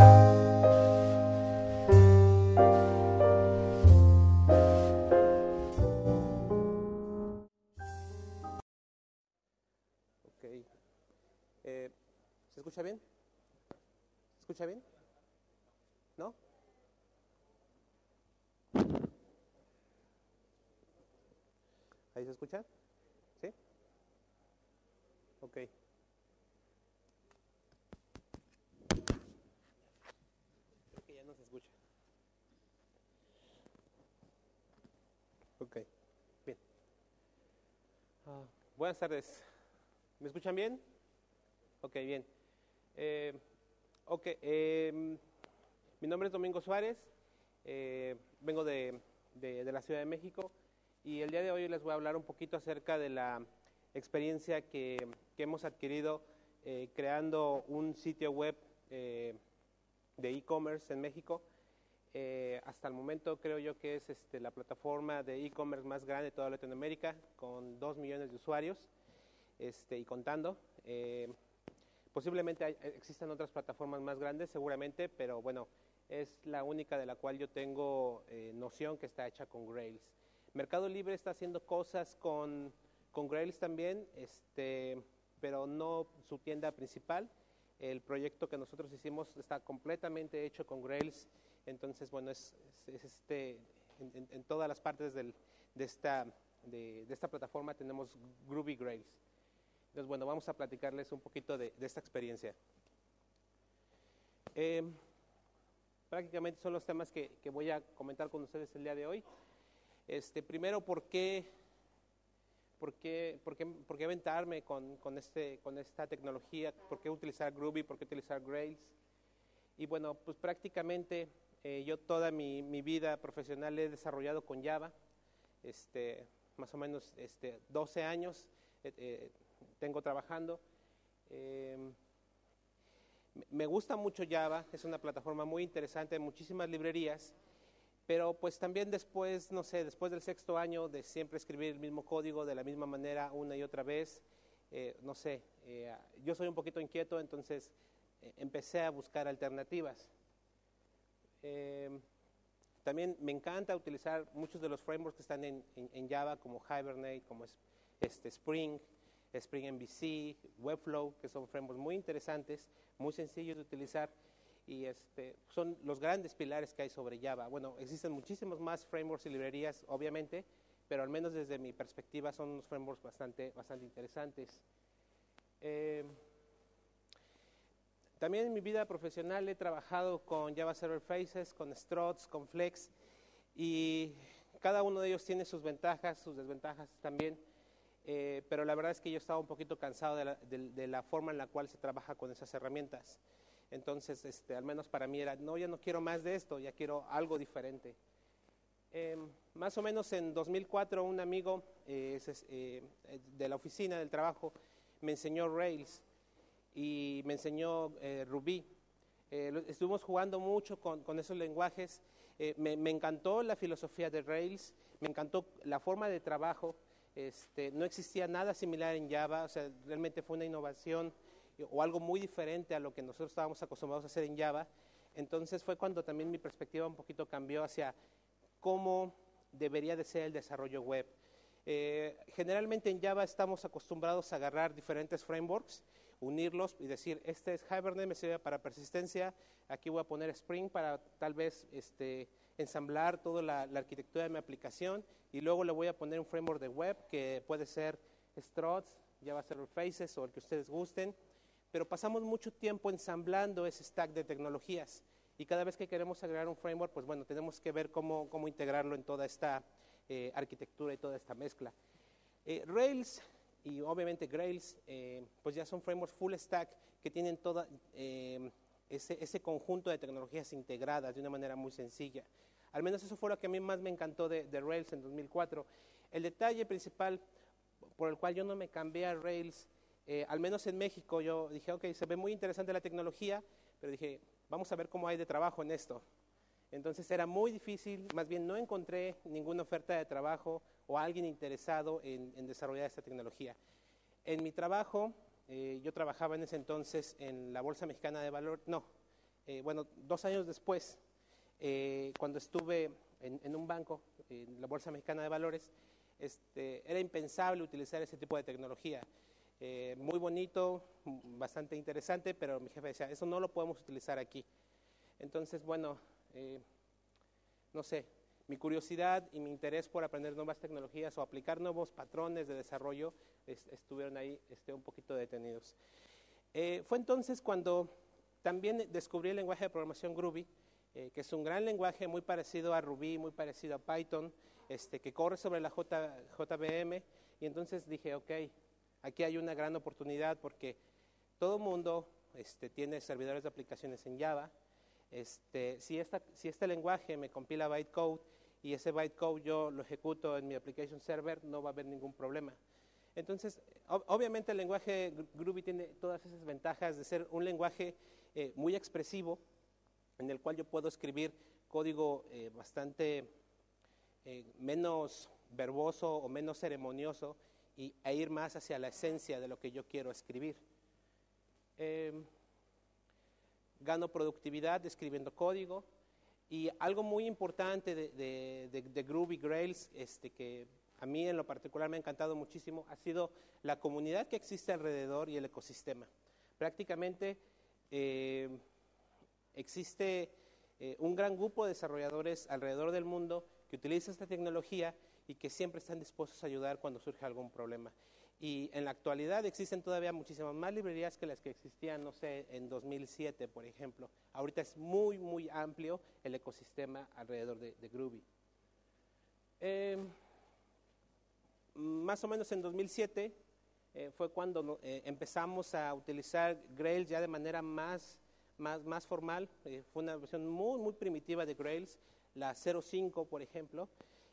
¿Se escucha bien? ¿Se escucha bien? ¿No? ¿Ahí se escucha? ¿Sí? Ok. Creo que ya no se escucha. Ok. Bien. Buenas tardes. ¿Me escuchan bien? Ok, bien. Mi nombre es Domingo Suárez, vengo de la Ciudad de México y el día de hoy les voy a hablar un poquito acerca de la experiencia que hemos adquirido creando un sitio web de e-commerce en México. Hasta el momento creo yo que es la plataforma de e-commerce más grande de toda Latinoamérica, con 2 millones de usuarios y contando. Posiblemente existan otras plataformas más grandes, seguramente, pero bueno, es la única de la cual yo tengo noción que está hecha con Grails. Mercado Libre está haciendo cosas con Grails también, pero no su tienda principal. El proyecto que nosotros hicimos está completamente hecho con Grails, entonces bueno, en todas las partes de esta plataforma tenemos Groovy Grails. Entonces, bueno, vamos a platicarles un poquito de esta experiencia. Prácticamente son los temas que voy a comentar con ustedes el día de hoy. Primero, ¿por qué aventarme con esta tecnología? ¿Por qué utilizar Groovy? ¿Por qué utilizar Grails? Y bueno, pues prácticamente yo toda mi vida profesional he desarrollado con Java, más o menos 12 años. Tengo trabajando. Me gusta mucho Java, es una plataforma muy interesante, muchísimas librerías, pero pues también después, no sé, después del sexto año de siempre escribir el mismo código de la misma manera una y otra vez, no sé, yo soy un poquito inquieto, entonces empecé a buscar alternativas. También me encanta utilizar muchos de los frameworks que están en Java, como Hibernate, como Spring MVC, Webflow, que son frameworks muy interesantes, muy sencillos de utilizar y son los grandes pilares que hay sobre Java. Bueno, existen muchísimos más frameworks y librerías, obviamente, pero al menos desde mi perspectiva son unos frameworks bastante interesantes. También en mi vida profesional he trabajado con Java Server Faces, con Struts, con Flex, y cada uno de ellos tiene sus ventajas, sus desventajas también. Pero la verdad es que yo estaba un poquito cansado de la forma en la cual se trabaja con esas herramientas. Entonces, al menos para mí era, no, ya no quiero más de esto, ya quiero algo diferente. Más o menos en 2004 un amigo de la oficina del trabajo me enseñó Rails y me enseñó Ruby. Estuvimos jugando mucho con esos lenguajes. Me encantó la filosofía de Rails, me encantó la forma de trabajo. No existía nada similar en Java, o sea, realmente fue una innovación o algo muy diferente a lo que nosotros estábamos acostumbrados a hacer en Java. Entonces fue cuando también mi perspectiva un poquito cambió hacia cómo debería de ser el desarrollo web. Generalmente en Java estamos acostumbrados a agarrar diferentes frameworks, unirlos y decir, este es Hibernate, me sirve para persistencia, aquí voy a poner Spring para tal vez ensamblar toda la arquitectura de mi aplicación y luego le voy a poner un framework de web que puede ser Struts, Java Server Faces o el que ustedes gusten, pero pasamos mucho tiempo ensamblando ese stack de tecnologías y cada vez que queremos agregar un framework, pues bueno, tenemos que ver cómo integrarlo en toda esta arquitectura y toda esta mezcla. Rails y obviamente Grails, pues ya son frameworks full stack que tienen toda ese conjunto de tecnologías integradas de una manera muy sencilla. Al menos eso fue lo que a mí más me encantó de Rails en 2004. El detalle principal por el cual yo no me cambié a Rails, al menos en México, yo dije, ok, se ve muy interesante la tecnología, pero dije, vamos a ver cómo hay de trabajo en esto. Entonces era muy difícil, más bien no encontré ninguna oferta de trabajo o alguien interesado en desarrollar esta tecnología. En mi trabajo, yo trabajaba en ese entonces en la Bolsa Mexicana de Valores, no, bueno, 2 años después, cuando estuve en un banco, en la Bolsa Mexicana de Valores, era impensable utilizar ese tipo de tecnología. Muy bonito, bastante interesante, pero mi jefe decía, eso no lo podemos utilizar aquí. Entonces, bueno, no sé, mi curiosidad y mi interés por aprender nuevas tecnologías o aplicar nuevos patrones de desarrollo estuvieron ahí un poquito detenidos. Fue entonces cuando también descubrí el lenguaje de programación Groovy, que es un gran lenguaje muy parecido a Ruby, muy parecido a Python, que corre sobre la JVM, y entonces dije, ok, aquí hay una gran oportunidad porque todo el mundo tiene servidores de aplicaciones en Java. Si este lenguaje me compila bytecode y ese bytecode yo lo ejecuto en mi application server, no va a haber ningún problema. Entonces, obviamente el lenguaje Groovy tiene todas esas ventajas de ser un lenguaje muy expresivo, en el cual yo puedo escribir código bastante menos verboso o menos ceremonioso e ir más hacia la esencia de lo que yo quiero escribir. Gano productividad escribiendo código, y algo muy importante de Groovy Grails, que a mí en lo particular me ha encantado muchísimo, ha sido la comunidad que existe alrededor y el ecosistema. Prácticamente existe un gran grupo de desarrolladores alrededor del mundo que utiliza esta tecnología y que siempre están dispuestos a ayudar cuando surge algún problema. Y en la actualidad existen todavía muchísimas más librerías que las que existían, no sé, en 2007, por ejemplo. Ahorita es muy, muy amplio el ecosistema alrededor de Groovy. Más o menos en 2007 fue cuando empezamos a utilizar Grails ya de manera más formal. Fue una versión muy, muy primitiva de Grails, la 0.5, por ejemplo.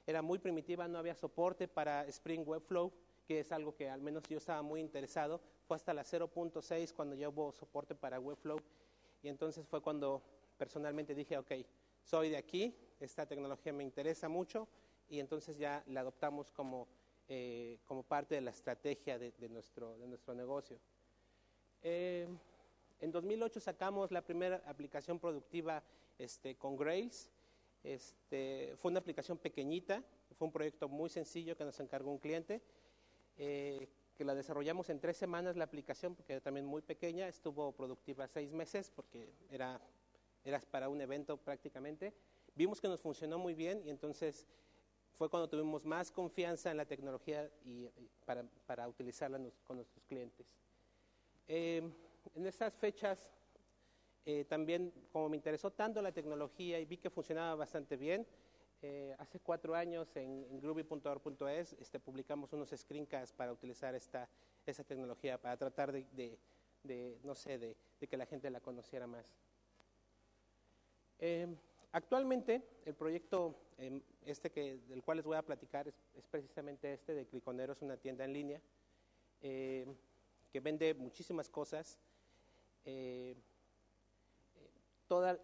Era muy primitiva, no había soporte para Spring Webflow, que es algo que al menos yo estaba muy interesado. Fue hasta la 0.6 cuando ya hubo soporte para Webflow, y entonces fue cuando personalmente dije, ok, soy de aquí, esta tecnología me interesa mucho, y entonces ya la adoptamos como parte de la estrategia de nuestro negocio. En 2008 sacamos la primera aplicación productiva con Grails. Fue una aplicación pequeñita, fue un proyecto muy sencillo que nos encargó un cliente, que la desarrollamos en 3 semanas la aplicación, porque era también muy pequeña. Estuvo productiva 6 meses porque era para un evento prácticamente. Vimos que nos funcionó muy bien, y entonces fue cuando tuvimos más confianza en la tecnología y para utilizarla con nuestros clientes. En esas fechas también, como me interesó tanto la tecnología y vi que funcionaba bastante bien, hace 4 años en groovy.org.es publicamos unos screencasts para utilizar esa tecnología, para tratar de que la gente la conociera más. Actualmente el proyecto del cual les voy a platicar es precisamente de Criconero. Es una tienda en línea que vende muchísimas cosas. Toda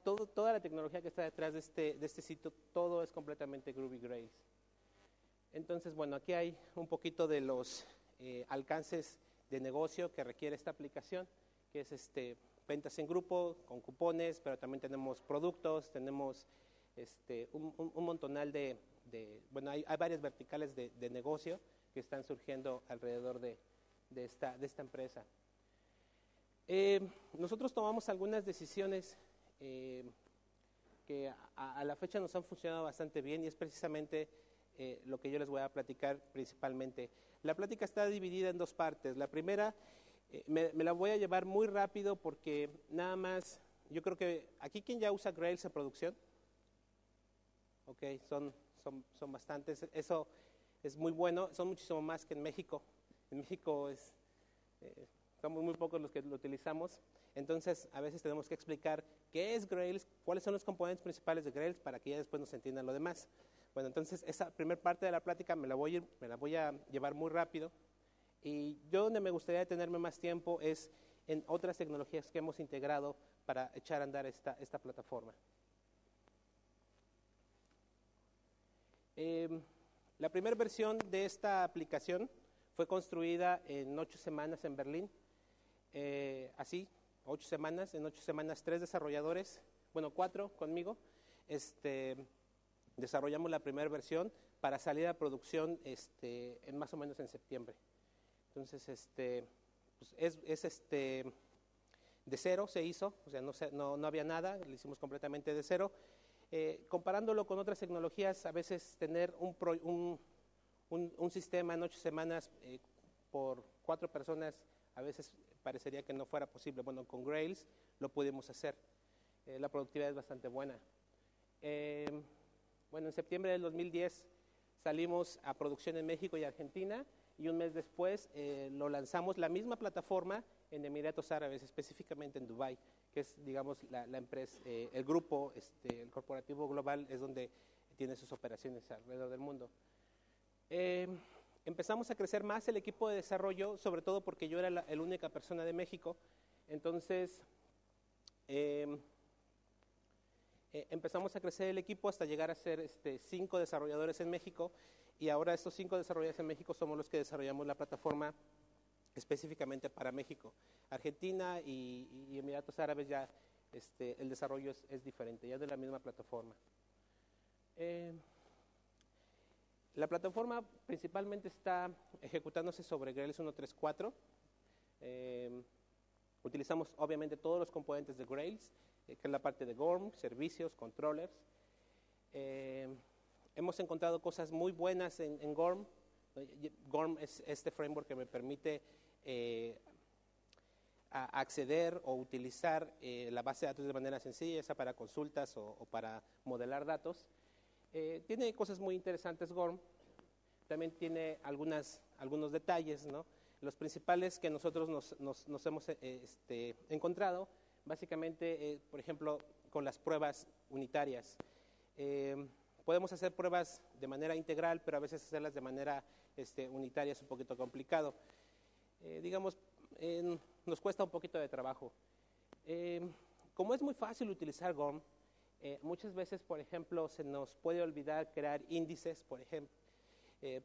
la tecnología que está detrás de este sitio, todo es completamente Groovy Grails. Entonces, bueno, aquí hay un poquito de los alcances de negocio que requiere esta aplicación, que es ventas en grupo, con cupones, pero también tenemos productos, tenemos un montonal bueno, hay varias verticales de negocio que están surgiendo alrededor de esta empresa. Nosotros tomamos algunas decisiones que a la fecha nos han funcionado bastante bien, y es precisamente lo que yo les voy a platicar principalmente. La plática está dividida en 2 partes. La primera me la voy a llevar muy rápido porque nada más, yo creo que aquí quien ya usa Grails en producción, ok, son bastantes. Eso es muy bueno, son muchísimo más que en México. En México somos muy pocos los que lo utilizamos, entonces a veces tenemos que explicar qué es Grails, cuáles son los componentes principales de Grails, para que ya después nos entiendan lo demás. Bueno, entonces esa primera parte de la plática me la voy a llevar muy rápido, y yo donde me gustaría detenerme más tiempo es en otras tecnologías que hemos integrado para echar a andar esta plataforma. La primera versión de esta aplicación fue construida en 8 semanas en Berlín. Así, 8 semanas, en 8 semanas 3 desarrolladores, bueno 4 conmigo, desarrollamos la primera versión para salir a producción en más o menos en septiembre. Entonces, pues de cero se hizo, o sea, no había nada, lo hicimos completamente de cero. Comparándolo con otras tecnologías, a veces tener un sistema en 8 semanas por 4 personas, a veces parecería que no fuera posible. Bueno, con Grails lo pudimos hacer. La productividad es bastante buena. Bueno, en septiembre del 2010 salimos a producción en México y Argentina, y un mes después lo lanzamos, la misma plataforma, en Emiratos Árabes, específicamente en Dubái, que es, digamos, la empresa, el grupo, el corporativo global, es donde tiene sus operaciones alrededor del mundo. Empezamos a crecer más el equipo de desarrollo, sobre todo porque yo era la única persona de México. Entonces, empezamos a crecer el equipo hasta llegar a ser 5 desarrolladores en México, y ahora estos 5 desarrolladores en México somos los que desarrollamos la plataforma específicamente para México. Argentina y Emiratos Árabes ya el desarrollo es diferente, ya de la misma plataforma. La plataforma principalmente está ejecutándose sobre Grails 1.3.4. Utilizamos obviamente todos los componentes de Grails, que es la parte de GORM, servicios, controllers. Hemos encontrado cosas muy buenas en GORM. GORM es este framework que me permite acceder o utilizar la base de datos de manera sencilla, ya sea para consultas o para modelar datos. Tiene cosas muy interesantes GORM, también tiene algunos detalles, ¿no? Los principales que nosotros nos hemos encontrado, básicamente, por ejemplo, con las pruebas unitarias. Podemos hacer pruebas de manera integral, pero a veces hacerlas de manera unitaria es un poquito complicado. Digamos, nos cuesta un poquito de trabajo. Como es muy fácil utilizar GORM, muchas veces, por ejemplo, se nos puede olvidar crear índices, por ejemplo.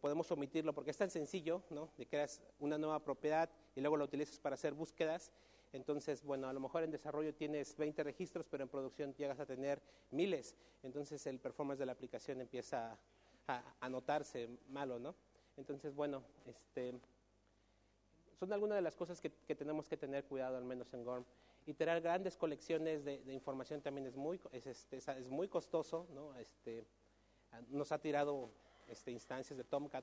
Podemos omitirlo porque es tan sencillo, ¿no? De creas una nueva propiedad y luego la utilizas para hacer búsquedas. Entonces, bueno, a lo mejor en desarrollo tienes 20 registros, pero en producción llegas a tener miles. Entonces, el performance de la aplicación empieza a notarse malo, ¿no? Entonces, bueno, son algunas de las cosas que tenemos que tener cuidado, al menos en GORM. Iterar grandes colecciones de información también es muy costoso, ¿no? Nos ha tirado instancias de Tomcat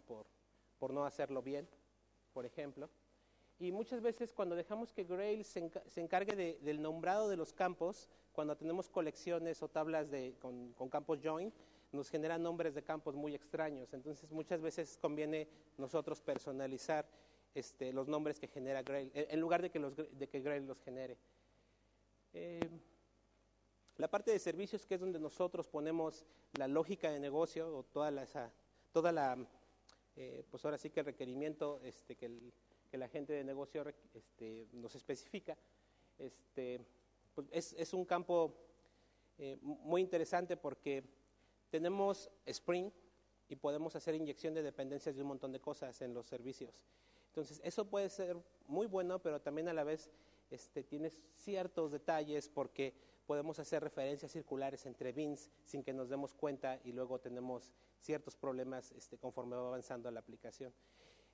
por no hacerlo bien, por ejemplo. Y muchas veces cuando dejamos que Grails se encargue del nombrado de los campos, cuando tenemos colecciones o tablas con campos join, nos generan nombres de campos muy extraños. Entonces muchas veces conviene nosotros personalizar los nombres que genera Grails, en lugar de que Grails los genere. La parte de servicios, que es donde nosotros ponemos la lógica de negocio, o pues ahora sí que el requerimiento que la gente de negocio nos especifica, pues es un campo muy interesante porque tenemos Spring y podemos hacer inyección de dependencias de un montón de cosas en los servicios. Entonces eso puede ser muy bueno, pero también a la vez tiene ciertos detalles porque podemos hacer referencias circulares entre bins sin que nos demos cuenta y luego tenemos ciertos problemas conforme va avanzando la aplicación.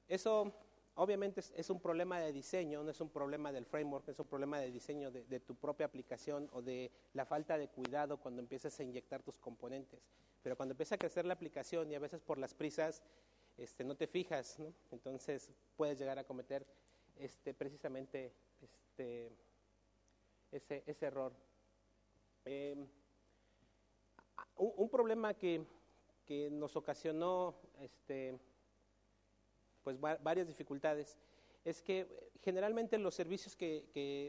Eso obviamente es un problema de diseño, no es un problema del framework, es un problema de diseño de tu propia aplicación o de la falta de cuidado cuando empiezas a inyectar tus componentes. Pero cuando empieza a crecer la aplicación y a veces por las prisas no te fijas, ¿no? Entonces puedes llegar a cometer precisamente ese error. Un problema que nos ocasionó pues varias dificultades, es que generalmente los servicios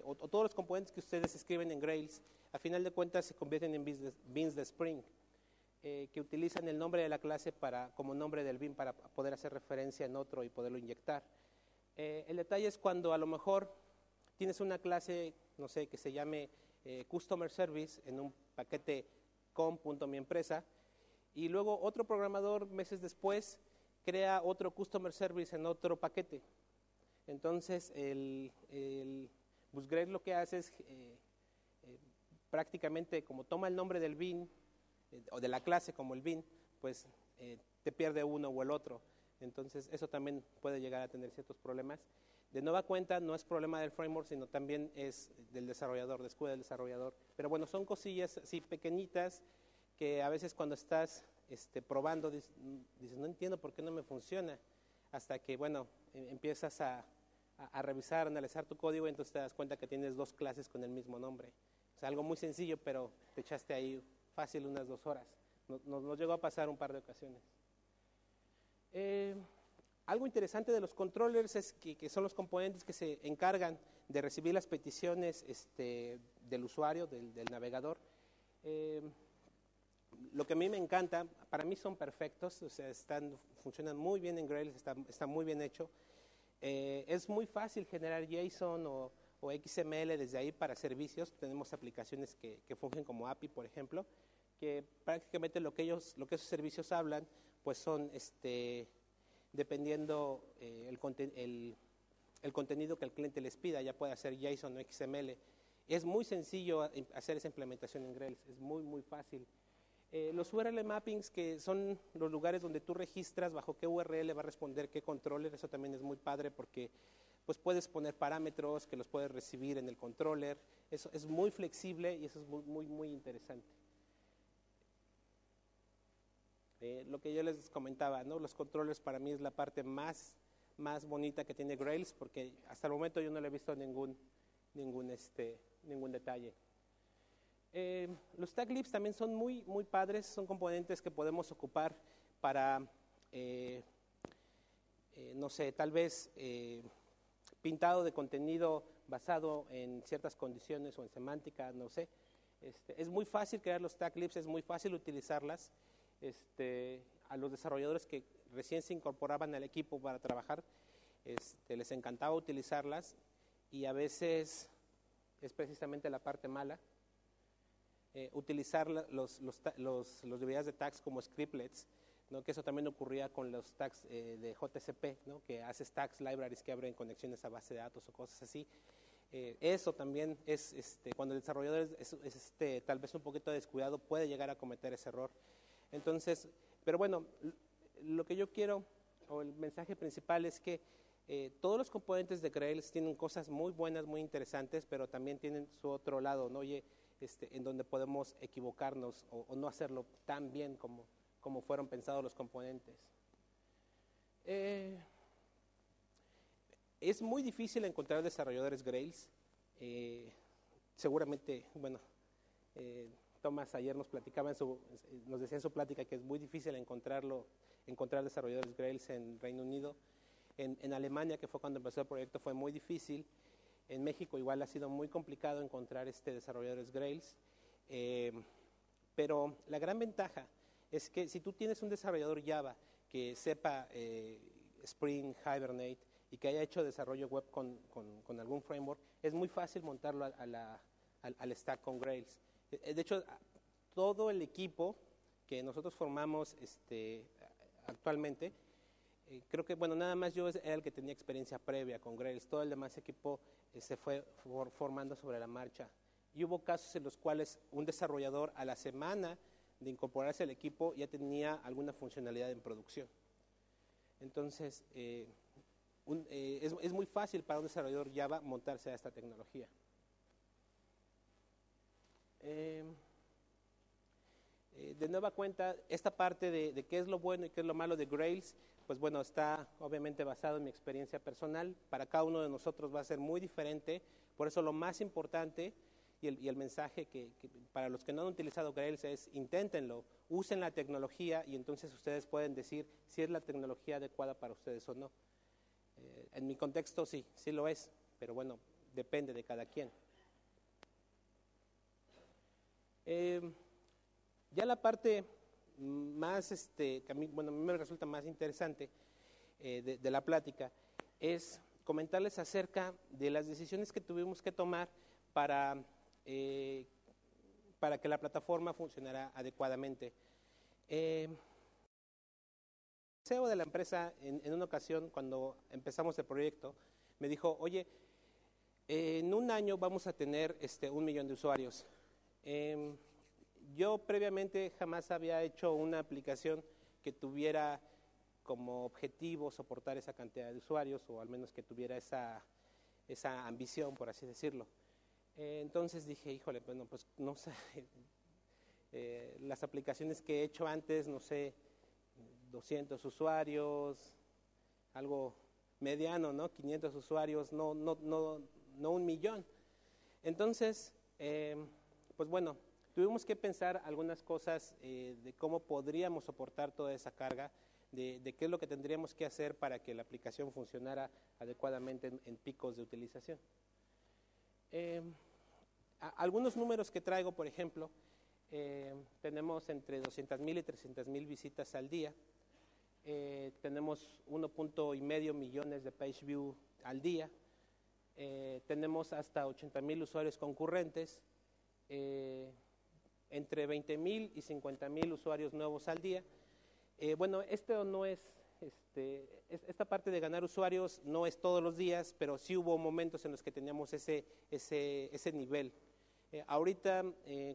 o todos los componentes que ustedes escriben en Grails, a final de cuentas se convierten en bins de Spring, que utilizan el nombre de la clase como nombre del bin para poder hacer referencia en otro y poderlo inyectar. El detalle es cuando a lo mejor tienes una clase, no sé, que se llame Customer Service en un paquete com.miempresa, y luego otro programador meses después crea otro Customer Service en otro paquete. Entonces, BusGrails lo que hace es prácticamente como toma el nombre del bin o de la clase como el bin, pues te pierde uno o el otro. Entonces eso también puede llegar a tener ciertos problemas. De nueva cuenta no es problema del framework, sino también es del desarrollador, de escuela del desarrollador. Pero bueno, son cosillas así pequeñitas que a veces cuando estás probando dices, no entiendo por qué no me funciona, hasta que bueno, empiezas a revisar, analizar tu código y entonces te das cuenta que tienes dos clases con el mismo nombre. O sea, algo muy sencillo, pero te echaste ahí fácil unas 2 horas. Nos llegó a pasar un par de ocasiones. Algo interesante de los controllers es que son los componentes que se encargan de recibir las peticiones del usuario, del navegador. Lo que a mí me encanta, para mí son perfectos, o sea, funcionan muy bien en Grails, está muy bien hecho. Es muy fácil generar JSON o XML desde ahí para servicios. Tenemos aplicaciones que fungen como API, por ejemplo, que prácticamente lo que esos servicios hablan, pues son, dependiendo el contenido que el cliente les pida, ya puede hacer JSON o XML. Es muy sencillo hacer esa implementación en Grails, es muy, muy fácil. Los URL mappings, que son los lugares donde tú registras bajo qué URL va a responder qué controller, eso también es muy padre porque pues puedes poner parámetros que los puedes recibir en el controller. Eso es muy flexible y eso es muy, muy, muy interesante. Lo que yo les comentaba, ¿no? Los controllers para mí es la parte más bonita que tiene Grails, porque hasta el momento yo no le he visto ningún detalle. Los tag libs también son muy, muy padres, son componentes que podemos ocupar para, no sé, tal vez pintado de contenido basado en ciertas condiciones o en semántica, no sé. Es muy fácil crear los tag libs, es muy fácil utilizarlas. A los desarrolladores que recién se incorporaban al equipo para trabajar, les encantaba utilizarlas y a veces es precisamente la parte mala. Utilizar los librerías de tags como scriptlets, ¿no? Que eso también ocurría con los tags de JCP, ¿no? Que haces tags libraries que abren conexiones a base de datos o cosas así. Eso también es, cuando el desarrollador es tal vez un poquito descuidado, puede llegar a cometer ese error. Entonces, pero bueno, lo que yo quiero, o el mensaje principal es que todos los componentes de Grails tienen cosas muy buenas, muy interesantes, pero también tienen su otro lado, ¿no? Oye, en donde podemos equivocarnos o no hacerlo tan bien como fueron pensados los componentes. Es muy difícil encontrar desarrolladores Grails. Seguramente, bueno, Tomás ayer nos platicaba, nos decía en su plática que es muy difícil encontrar desarrolladores Grails en Reino Unido. En Alemania, que fue cuando empezó el proyecto, fue muy difícil. En México igual ha sido muy complicado encontrar desarrolladores Grails, pero la gran ventaja es que si tú tienes un desarrollador Java que sepa Spring, Hibernate y que haya hecho desarrollo web con algún framework, es muy fácil montarlo al stack con Grails. De hecho, todo el equipo que nosotros formamos actualmente, creo que, bueno, nada más yo era el que tenía experiencia previa con Grails, todo el demás equipo se fue formando sobre la marcha. Y hubo casos en los cuales un desarrollador a la semana de incorporarse al equipo ya tenía alguna funcionalidad en producción. Entonces, es muy fácil para un desarrollador Java montarse a esta tecnología. De nueva cuenta, esta parte de qué es lo bueno y qué es lo malo de Grails, pues bueno, está obviamente basado en mi experiencia personal. Para cada uno de nosotros va a ser muy diferente, por eso lo más importante y el mensaje que para los que no han utilizado Grails es: inténtenlo, usen la tecnología y entonces ustedes pueden decir si es la tecnología adecuada para ustedes o no. En mi contexto sí lo es, pero bueno, depende de cada quien. Ya la parte más, que a mí, bueno, me resulta más interesante de la plática, es comentarles acerca de las decisiones que tuvimos que tomar para que la plataforma funcionara adecuadamente. El CEO de la empresa en una ocasión, cuando empezamos el proyecto, me dijo: oye, En un año vamos a tener 1 millón de usuarios. Yo previamente jamás había hecho una aplicación que tuviera como objetivo soportar esa cantidad de usuarios, o al menos que tuviera esa ambición, por así decirlo. Entonces dije, híjole, bueno, pues no sé, las aplicaciones que he hecho antes, no sé, 200 usuarios, algo mediano, ¿no? 500 usuarios, no 1 millón. Entonces, pues bueno, tuvimos que pensar algunas cosas de cómo podríamos soportar toda esa carga, de qué es lo que tendríamos que hacer para que la aplicación funcionara adecuadamente en picos de utilización. Algunos números que traigo, por ejemplo, tenemos entre 200,000 y 300,000 visitas al día, tenemos 1.5 millones de page view al día, tenemos hasta 80,000 usuarios concurrentes, entre 20,000 y 50,000 usuarios nuevos al día. Bueno, esto no es, esta parte de ganar usuarios no es todos los días, pero sí hubo momentos en los que teníamos ese nivel. Ahorita,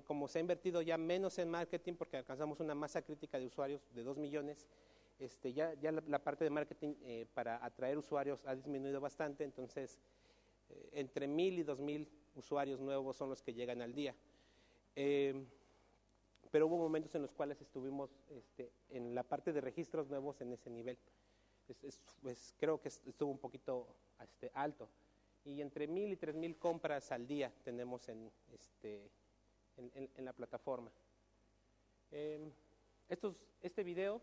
como se ha invertido ya menos en marketing, porque alcanzamos una masa crítica de usuarios de 2 millones, ya la parte de marketing para atraer usuarios ha disminuido bastante, entonces entre 1,000 y 2,000 usuarios nuevos son los que llegan al día. Pero hubo momentos en los cuales estuvimos en la parte de registros nuevos en ese nivel. Pues, creo que estuvo un poquito alto. Y entre 1,000 y 3,000 compras al día tenemos en la plataforma. Este video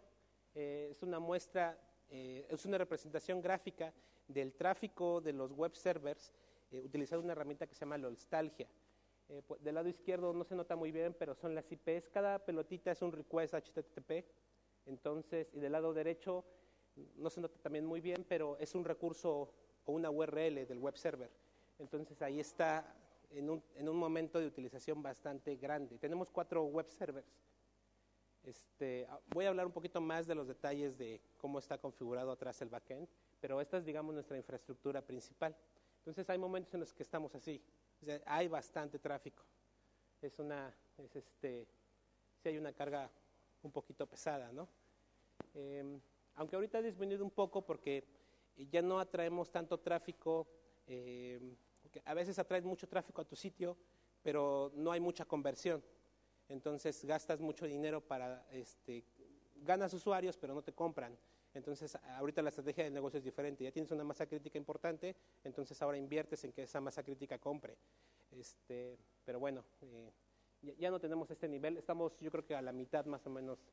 es una muestra, es una representación gráfica del tráfico de los web servers utilizando una herramienta que se llama Lolstalgia. Pues, del lado izquierdo no se nota muy bien, pero son las IPs. Cada pelotita es un request HTTP, entonces, y del lado derecho no se nota también muy bien, pero es un recurso o una URL del web server. Entonces ahí está en un momento de utilización bastante grande. Tenemos 4 web servers. Voy a hablar un poquito más de los detalles de cómo está configurado atrás el backend, pero esta es, digamos, nuestra infraestructura principal. Entonces hay momentos en los que estamos así. O sea, hay bastante tráfico, sí hay una carga un poquito pesada, ¿no? Aunque ahorita ha disminuido un poco porque ya no atraemos tanto tráfico, a veces atraes mucho tráfico a tu sitio, pero no hay mucha conversión, entonces gastas mucho dinero para, ganas usuarios pero no te compran. Entonces, ahorita la estrategia del negocio es diferente. Ya tienes una masa crítica importante, entonces ahora inviertes en que esa masa crítica compre. Pero bueno, ya no tenemos este nivel. Estamos, yo creo que a la mitad más o menos,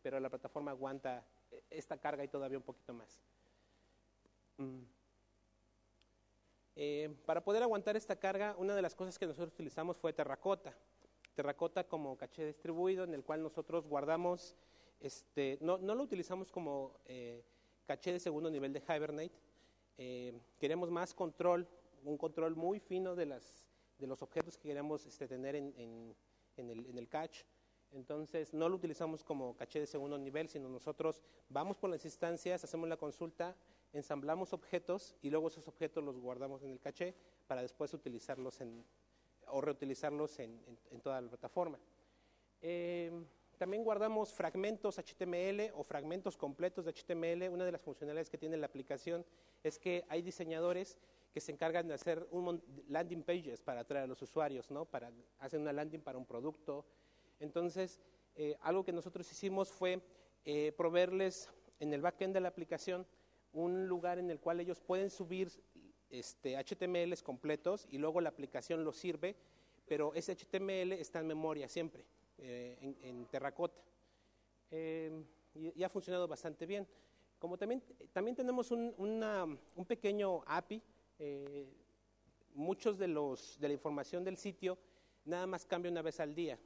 pero la plataforma aguanta esta carga y todavía un poquito más. Para poder aguantar esta carga, una de las cosas que nosotros utilizamos fue Terracotta. Terracotta como caché distribuido en el cual nosotros guardamos... no lo utilizamos como caché de segundo nivel de Hibernate. Queremos más control, un control muy fino de los objetos que queremos tener en el cache. Entonces no lo utilizamos como caché de segundo nivel, sino nosotros vamos por las instancias, hacemos la consulta, ensamblamos objetos y luego esos objetos los guardamos en el caché para después utilizarlos o reutilizarlos en toda la plataforma. También guardamos fragmentos HTML o fragmentos completos de HTML. Una de las funcionalidades que tiene la aplicación es que hay diseñadores que se encargan de hacer landing pages para atraer a los usuarios, ¿no? Hacen una landing para un producto. Entonces, algo que nosotros hicimos fue proveerles en el backend de la aplicación un lugar en el cual ellos pueden subir HTMLs completos y luego la aplicación los sirve, pero ese HTML está en memoria siempre. En Terracotta y ha funcionado bastante bien. Como también tenemos un pequeño API, muchos de la información del sitio nada más cambia una vez al día.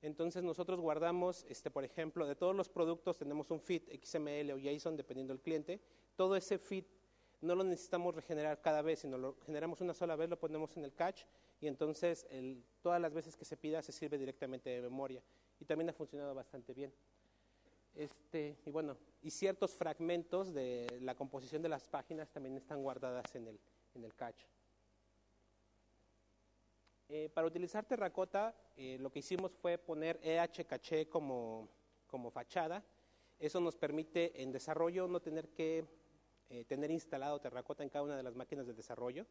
Entonces nosotros guardamos, por ejemplo, de todos los productos tenemos un feed XML o JSON dependiendo del cliente. Todo ese feed no lo necesitamos regenerar cada vez, sino lo generamos una sola vez, lo ponemos en el cache y entonces todas las veces que se pida se sirve directamente de memoria, y también ha funcionado bastante bien. Y bueno, y ciertos fragmentos de la composición de las páginas también están guardadas en el, en el cache. Para utilizar Terracotta, lo que hicimos fue poner Ehcache como fachada. Eso nos permite en desarrollo no tener que tener instalado Terracotta en cada una de las máquinas de desarrollo,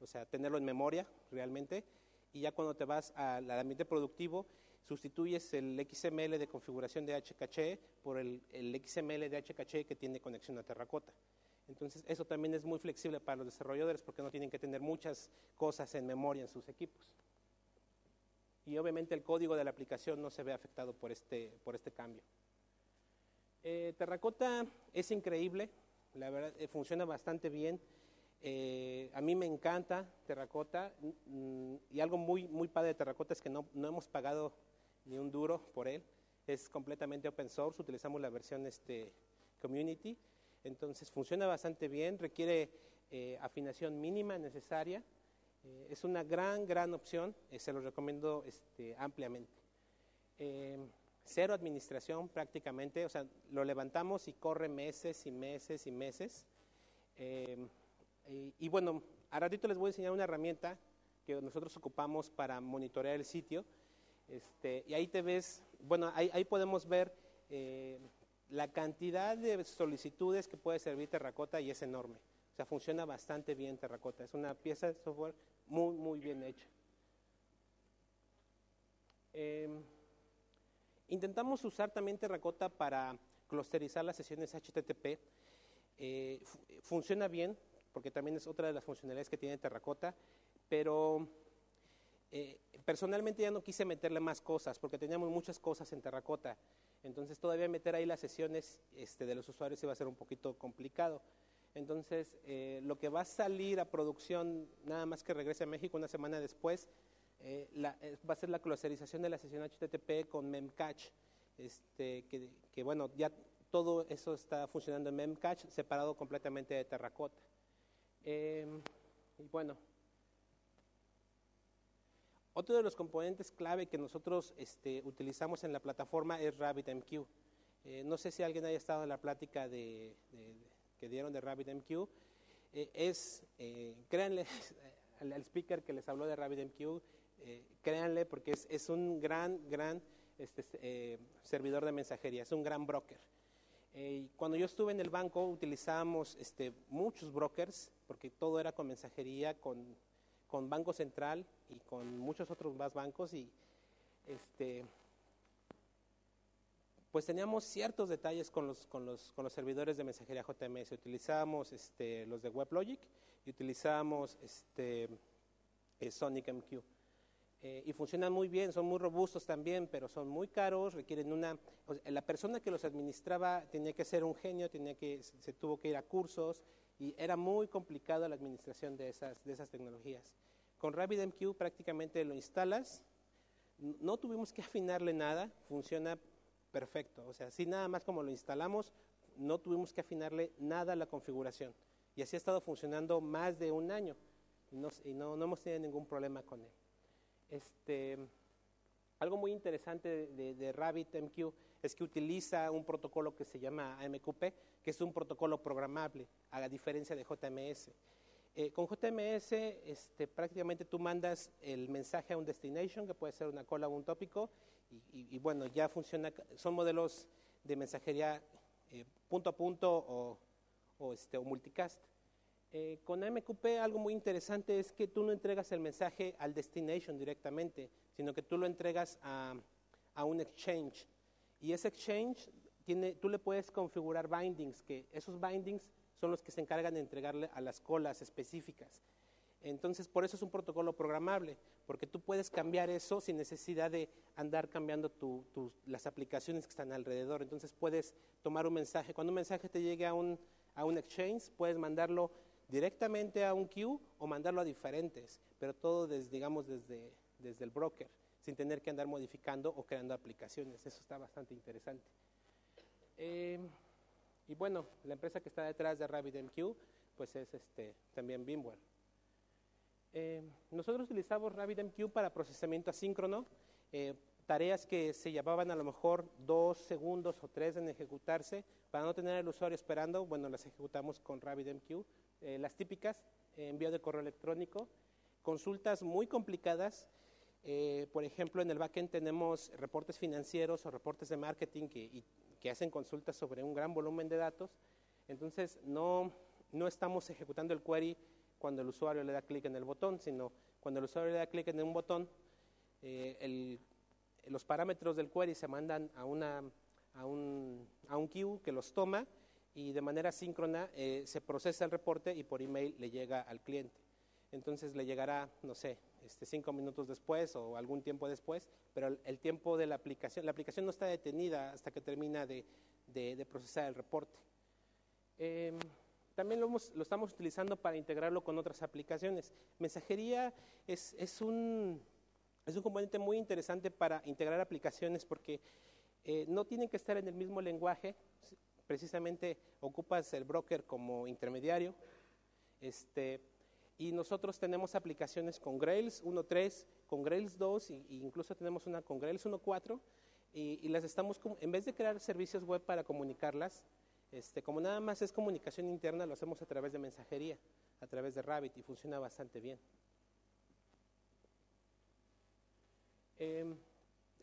o sea, tenerlo en memoria realmente, y ya cuando te vas al ambiente productivo, sustituyes el XML de configuración de Ehcache por el XML de Ehcache que tiene conexión a Terracotta. Entonces, eso también es muy flexible para los desarrolladores porque no tienen que tener muchas cosas en memoria en sus equipos. Y obviamente el código de la aplicación no se ve afectado por este cambio. Terracotta es increíble, la verdad, funciona bastante bien. A mí me encanta Terracotta y algo muy, muy padre de Terracotta es que no hemos pagado ni un duro por él. Es completamente open source, utilizamos la versión community. Entonces funciona bastante bien, requiere afinación mínima necesaria, es una gran opción, se lo recomiendo ampliamente. Cero administración prácticamente, o sea, lo levantamos y corre meses y meses y meses. Y bueno, a ratito les voy a enseñar una herramienta que nosotros ocupamos para monitorear el sitio. Y ahí te ves, bueno, ahí podemos ver... la cantidad de solicitudes que puede servir Terracotta y es enorme. O sea, funciona bastante bien Terracotta. Es una pieza de software muy, muy bien hecha. Intentamos usar también Terracotta para clusterizar las sesiones HTTP. Funciona bien, porque también es otra de las funcionalidades que tiene Terracotta, pero... personalmente ya no quise meterle más cosas porque teníamos muchas cosas en Terracotta, entonces todavía meter ahí las sesiones de los usuarios iba a ser un poquito complicado. Entonces lo que va a salir a producción, nada más que regrese a México una semana después, va a ser la clusterización de la sesión HTTP con Memcache, que bueno, ya todo eso está funcionando en Memcache, separado completamente de Terracotta. Y bueno, otro de los componentes clave que nosotros utilizamos en la plataforma es RabbitMQ. No sé si alguien haya estado en la plática que dieron de RabbitMQ. Créanle al speaker que les habló de RabbitMQ, créanle porque es un gran servidor de mensajería, es un gran broker. Cuando yo estuve en el banco utilizábamos muchos brokers porque todo era con mensajería, con Banco Central y con muchos otros más bancos, y pues teníamos ciertos detalles con los servidores de mensajería JMS. Utilizábamos los de WebLogic y utilizábamos SonicMQ. Y funcionan muy bien, son muy robustos también, pero son muy caros, requieren o sea, la persona que los administraba tenía que ser un genio, se tuvo que ir a cursos, y era muy complicada la administración de esas tecnologías. Con RabbitMQ prácticamente lo instalas, no tuvimos que afinarle nada, funciona perfecto. O sea, así nada más como lo instalamos, no tuvimos que afinarle nada a la configuración. Y así ha estado funcionando más de un año y no hemos tenido ningún problema con él. Algo muy interesante de RabbitMQ es que utiliza un protocolo que se llama AMQP, que es un protocolo programable, a la diferencia de JMS. Con JMS prácticamente tú mandas el mensaje a un destination, que puede ser una cola o un tópico, y bueno, ya funciona, son modelos de mensajería punto a punto o multicast. Con AMQP algo muy interesante es que tú no entregas el mensaje al destination directamente, sino que tú lo entregas a un exchange. Y ese exchange, tú le puedes configurar bindings, que esos bindings son los que se encargan de entregarle a las colas específicas. Entonces, por eso es un protocolo programable, porque tú puedes cambiar eso sin necesidad de andar cambiando las aplicaciones que están alrededor. Entonces, puedes tomar un mensaje. Cuando un mensaje te llegue a un exchange, puedes mandarlo directamente a un queue o mandarlo a diferentes, pero todo desde el broker, sin tener que andar modificando o creando aplicaciones. Eso está bastante interesante. Y bueno, la empresa que está detrás de RabbitMQ, pues es también VMware. Nosotros utilizamos RabbitMQ para procesamiento asíncrono, tareas que se llevaban a lo mejor 2 segundos o 3 en ejecutarse, para no tener al usuario esperando, bueno, las ejecutamos con RabbitMQ. Las típicas, envío de correo electrónico, consultas muy complicadas. Por ejemplo, en el backend tenemos reportes financieros o reportes de marketing que hacen consultas sobre un gran volumen de datos. Entonces, no estamos ejecutando el query cuando el usuario le da clic en el botón, sino cuando el usuario le da clic en un botón, los parámetros del query se mandan a un queue que los toma y de manera síncrona se procesa el reporte y por email le llega al cliente. Entonces le llegará, no sé, 5 minutos después o algún tiempo después, pero el tiempo de la aplicación no está detenida hasta que termina de procesar el reporte. También lo estamos utilizando para integrarlo con otras aplicaciones. Mensajería es un componente muy interesante para integrar aplicaciones porque no tienen que estar en el mismo lenguaje, precisamente ocupas el broker como intermediario, y nosotros tenemos aplicaciones con Grails 1.3, con Grails 2 e incluso tenemos una con Grails 1.4 y las estamos, en vez de crear servicios web para comunicarlas, como nada más es comunicación interna, lo hacemos a través de mensajería, a través de Rabbit y funciona bastante bien.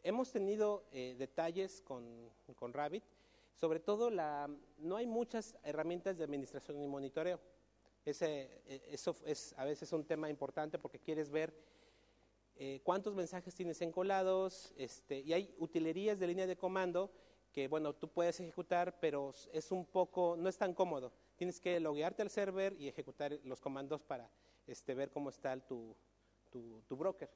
Hemos tenido detalles con Rabbit, sobre todo no hay muchas herramientas de administración y monitoreo. Eso es a veces un tema importante porque quieres ver cuántos mensajes tienes encolados, y hay utilerías de línea de comando que, bueno, tú puedes ejecutar, pero no es tan cómodo. Tienes que loguearte al server y ejecutar los comandos para ver cómo está tu broker.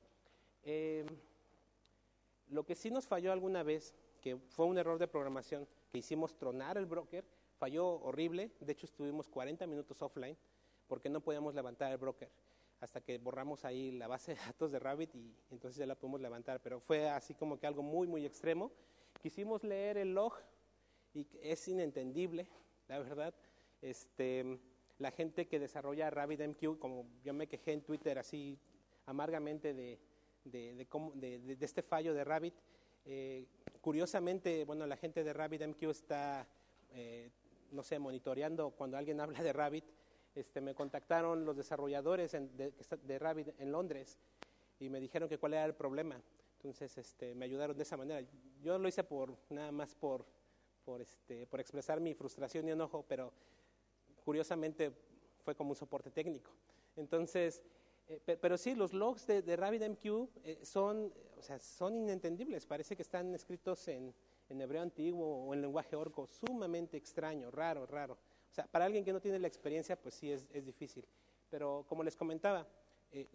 Lo que sí nos falló alguna vez, que fue un error de programación, que hicimos tronar el broker, falló horrible. De hecho, estuvimos 40 minutos offline porque no podíamos levantar el broker hasta que borramos ahí la base de datos de Rabbit y entonces ya la pudimos levantar. Pero fue así como que algo muy, muy extremo. Quisimos leer el log y es inentendible, la verdad. La gente que desarrolla RabbitMQ, como yo me quejé en Twitter así amargamente de este fallo de Rabbit, curiosamente, bueno, la gente de RabbitMQ está, no sé, monitoreando cuando alguien habla de Rabbit. Me contactaron los desarrolladores de Rabbit en Londres y me dijeron que cuál era el problema. Entonces, me ayudaron de esa manera. Yo lo hice nada más por expresar mi frustración y enojo, pero curiosamente fue como un soporte técnico. Entonces, pero sí, los logs de RabbitMQ son inentendibles. Parece que están escritos en hebreo antiguo o en lenguaje orco, sumamente extraño, raro. O sea, para alguien que no tiene la experiencia, pues sí es difícil. Pero como les comentaba,